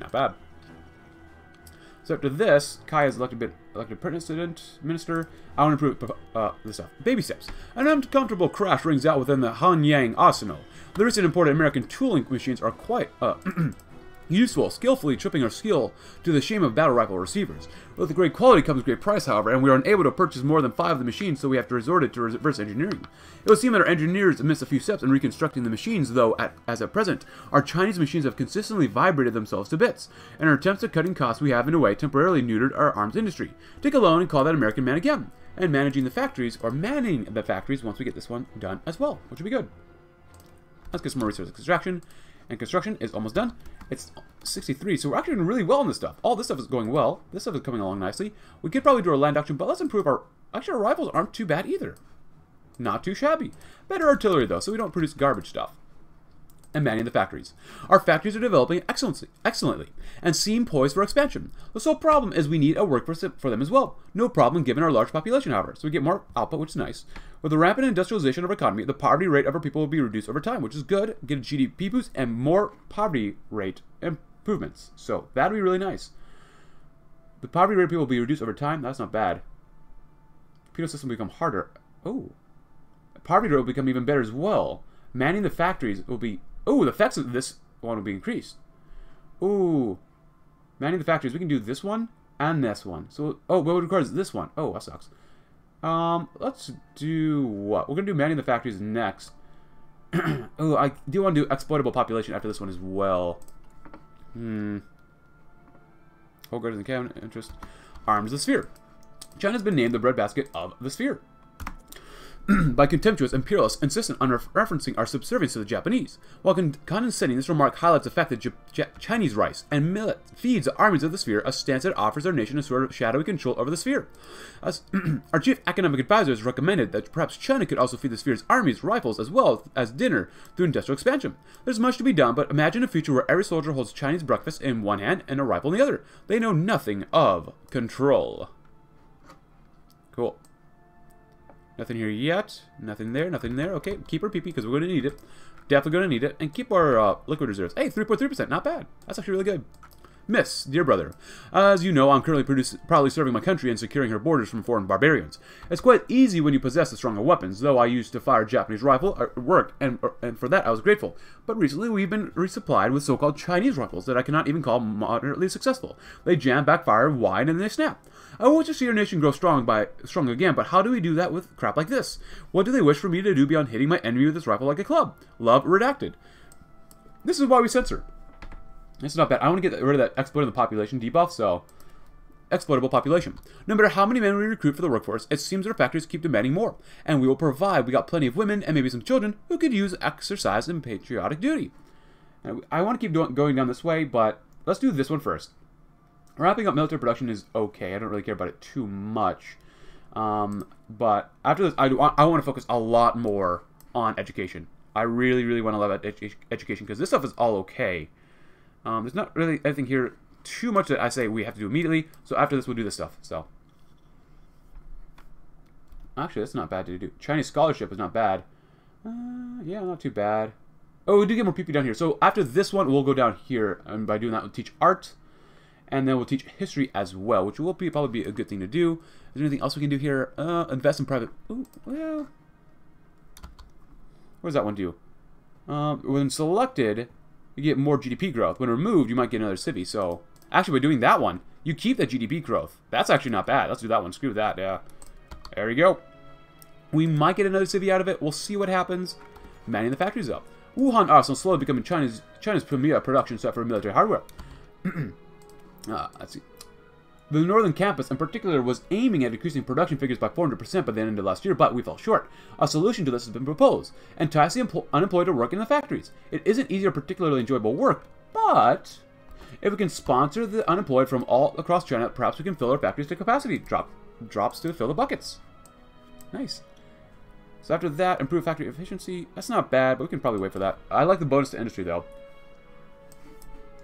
Not bad. So after this, Kai is elected, elected president, minister. I want to improve uh, this stuff. Baby steps. An uncomfortable crash rings out within the Hanyang Arsenal. The recent imported American tooling machines are quite uh, useful, skillfully tripping our skill to the shame of battle rifle receivers. With the great quality comes great price, however, and we are unable to purchase more than five of the machines, so we have to resort to reverse engineering. It would seem that our engineers miss a few steps in reconstructing the machines, though, at, as at present, our Chinese machines have consistently vibrated themselves to bits, and our attempts at cutting costs we have, in a way, temporarily neutered our arms industry. Take a loan and call that American man again. and managing the factories, or manning the factories once we get this one done as well, which would be good. Let's get some more resource extraction, and construction is almost done. It's sixty-three, so we're actually doing really well on this stuff. All this stuff is going well. This stuff is coming along nicely. We could probably do our land auction, but let's improve our... Actually, our rivals aren't too bad either. Not too shabby. Better artillery, though, so we don't produce garbage stuff. And manning the factories. Our factories are developing excellently, excellently, and seem poised for expansion. The sole problem is we need a workforce for them as well. No problem given our large population, however, so we get more output, which is nice. With the rampant industrialization of our economy, the poverty rate of our people will be reduced over time, which is good. Get a G D P boost and more poverty rate improvements. So that would be really nice. The poverty rate of people will be reduced over time. That's not bad. Penal system will become harder. Oh. Poverty rate will become even better as well. Manning the factories will be... Oh, the effects of this one will be increased. Ooh. Manning the factories. We can do this one and this one. So, oh, what it requires is this one. Oh, that sucks. Um, let's do what? We're going to do manning the factories next. Oh, I do want to do exploitable population after this one as well. Hmm. Whole greater than cabinet interest. Arms the sphere. China's been named the breadbasket of the sphere. By contemptuous imperialists insistent on ref referencing our subservience to the Japanese. While con condescending, this remark highlights the fact that J J Chinese rice and millet feeds the armies of the sphere, a stance that offers their nation a sort of shadowy control over the sphere. As our chief economic advisor has recommended that perhaps China could also feed the sphere's armies rifles as well as dinner through industrial expansion. There's much to be done, but imagine a future where every soldier holds Chinese breakfast in one hand and a rifle in the other. They know nothing of control. Cool. Nothing here yet. Nothing there. Nothing there. Okay, keep our P P because we're going to need it. Definitely going to need it. And keep our uh, liquid reserves. Hey, three point three percent. Not bad. That's actually really good. Miss, dear brother. As you know, I'm currently produce, proudly serving my country and securing her borders from foreign barbarians. It's quite easy when you possess the stronger weapons, though I used to fire a Japanese rifle at work, and, and for that I was grateful. But recently we've been resupplied with so-called Chinese rifles that I cannot even call moderately successful. They jam, backfire, whine, and they snap. I want to see your nation grow strong by strong again, but how do we do that with crap like this? What do they wish for me to do beyond hitting my enemy with this rifle like a club? Love, redacted. This is why we censor. It's not bad. I want to get rid of that exploiting the population debuff, so... Exploitable population. No matter how many men we recruit for the workforce, it seems our factories keep demanding more. And we will provide. We got plenty of women, and maybe some children, who could use exercise and patriotic duty. Now, I want to keep doing, going down this way, but let's do this one first. Wrapping up military production is okay. I don't really care about it too much. Um, but after this, I, do, I want to focus a lot more on education. I really, really want to love edu education, because this stuff is all okay. Um, there's not really anything here too much that I say we have to do immediately, so after this we'll do this stuff, so. Actually, that's not bad to do. Chinese scholarship is not bad. Uh, yeah, not too bad. Oh, we do get more people down here. So after this one, we'll go down here, and by doing that, we'll teach art, and then we'll teach history as well, which will be, probably be a good thing to do. Is there anything else we can do here? Uh, invest in private... Ooh, well... What does that one do? Um, when selected... You get more G D P growth. When removed, you might get another civvy. So, actually, by doing that one, you keep that G D P growth. That's actually not bad. Let's do that one. Screw that. Yeah. There you go. We might get another civvy out of it. We'll see what happens. Manning the factories up. Wuhan Arsenal slowly becoming China's China's premier production site for military hardware. uh, let's see. The northern campus, in particular, was aiming at increasing production figures by four hundred percent by the end of last year, but we fell short. A solution to this has been proposed, entice the unemployed to work in the factories. It isn't easy or particularly enjoyable work, but if we can sponsor the unemployed from all across China, perhaps we can fill our factories to capacity. Drop, drops to fill the buckets. Nice. So after that, improve factory efficiency. That's not bad, but we can probably wait for that. I like the bonus to industry, though.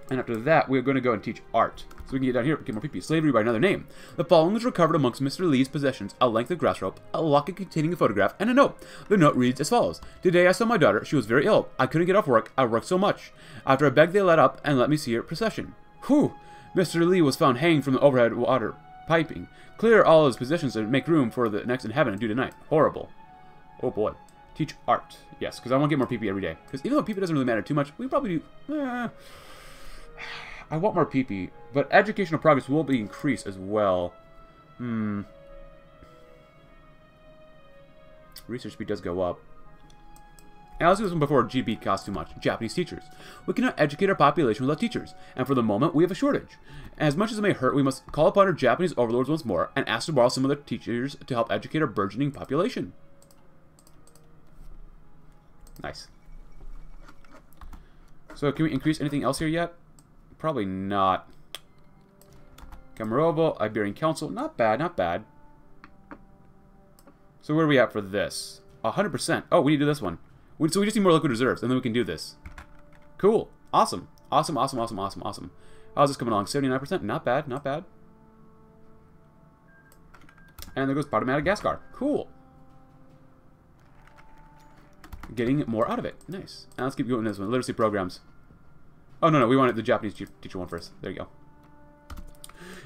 And after that, we're going to go and teach art. So we can get down here, get more people. Slavery by another name. The following was recovered amongst Mister Lee's possessions. A length of grass rope, a locket containing a photograph, and a note. The note reads as follows. Today I saw my daughter. She was very ill. I couldn't get off work. I worked so much. After I begged, they let up and let me see her procession. Whew. Mister Lee was found hanging from the overhead water piping. Clear all his possessions and make room for the next in heaven due tonight. Horrible. Oh boy. Teach art. Yes, because I want to get more P P every day. Because even though P P doesn't really matter too much, we probably do... Eh. I want more P P, but educational progress will be increased as well. Hmm. Research speed does go up. And I'll say this one before, G B costs too much. Japanese teachers. We cannot educate our population without teachers, and for the moment, we have a shortage. And as much as it may hurt, we must call upon our Japanese overlords once more and ask to borrow some of their teachers to help educate our burgeoning population. Nice. So can we increase anything else here yet? Probably not. Kamarovo, Iberian Council. Not bad, not bad. So where are we at for this? one hundred percent. Oh, we need to do this one. We, so we just need more liquid reserves, and then we can do this. Cool. Awesome. Awesome, awesome, awesome, awesome, awesome. How's this coming along? seventy-nine percent. Not bad, not bad. And there goes part of Madagascar. Cool. Getting more out of it. Nice. Now let's keep going this one. Literacy programs. Oh, no, no. We wanted the Japanese teacher one first. There you go.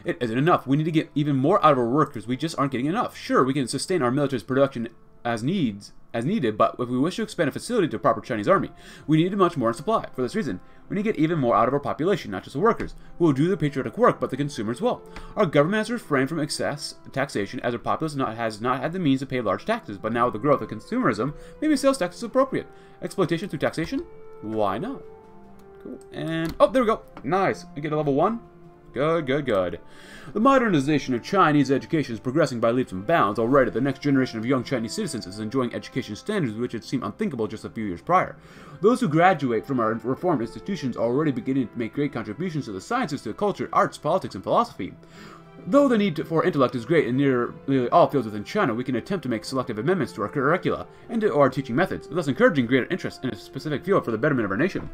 It isn't enough. We need to get even more out of our workers. We just aren't getting enough. Sure, we can sustain our military's production as needs as needed, but if we wish to expand a facility to a proper Chinese army, we need much more in supply. For this reason, we need to get even more out of our population, not just the workers, who will do the patriotic work, but the consumers as well. Our government has refrained from excess taxation as our populace not, has not had the means to pay large taxes, but now with the growth of consumerism, maybe sales tax is appropriate. Exploitation through taxation? Why not? Cool. And, oh, there we go. Nice. We get a level one. Good, good, good. The modernization of Chinese education is progressing by leaps and bounds. Already, the next generation of young Chinese citizens is enjoying education standards which had seemed unthinkable just a few years prior. Those who graduate from our reformed institutions are already beginning to make great contributions to the sciences, to the culture, arts, politics, and philosophy. Though the need for intellect is great in nearly all fields within China, we can attempt to make selective amendments to our curricula and to our teaching methods, thus encouraging greater interest in a specific field for the betterment of our nation.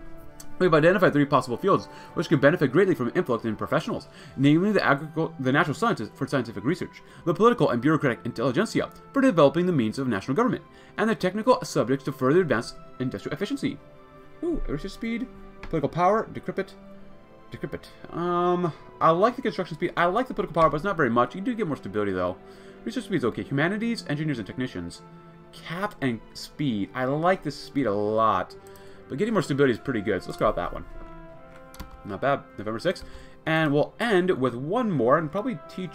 We've identified three possible fields which can benefit greatly from influx in professionals, namely the agricultural, the natural sciences for scientific research, the political and bureaucratic intelligentsia for developing the means of national government, and the technical subjects to further advance industrial efficiency. Ooh, research speed, political power, decrepit, decrepit. Um, I like the construction speed. I like the political power, but it's not very much. You do get more stability though. Research speed is okay. Humanities, engineers, and technicians. Cap and speed. I like this speed a lot. But getting more stability is pretty good, so let's go out that one. Not bad. November sixth. And we'll end with one more and probably teach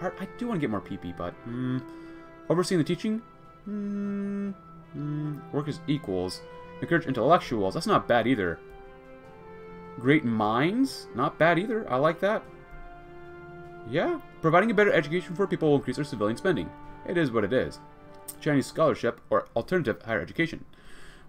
art. I do want to get more P P, but... Mm, overseeing the teaching? Mm, mm, workers equals. Encourage intellectuals. That's not bad either. Great minds? Not bad either. I like that. Yeah. Providing a better education for people will increase their civilian spending. It is what it is. Chinese scholarship or alternative higher education.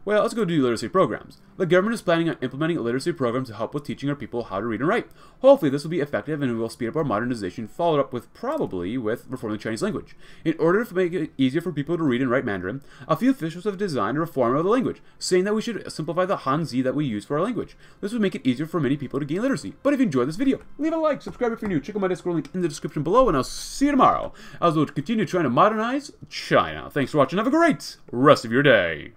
Well, let's go do literacy programs. The government is planning on implementing literacy programs to help with teaching our people how to read and write. Hopefully, this will be effective and will speed up our modernization, followed up with probably with reforming the Chinese language. In order to make it easier for people to read and write Mandarin, a few officials have designed a reform of the language, saying that we should simplify the Hanzi that we use for our language. This would make it easier for many people to gain literacy. But if you enjoyed this video, leave a like, subscribe if you're new, check out my Discord link in the description below, and I'll see you tomorrow as we'll continue trying to modernize China. Thanks for watching. Have a great rest of your day.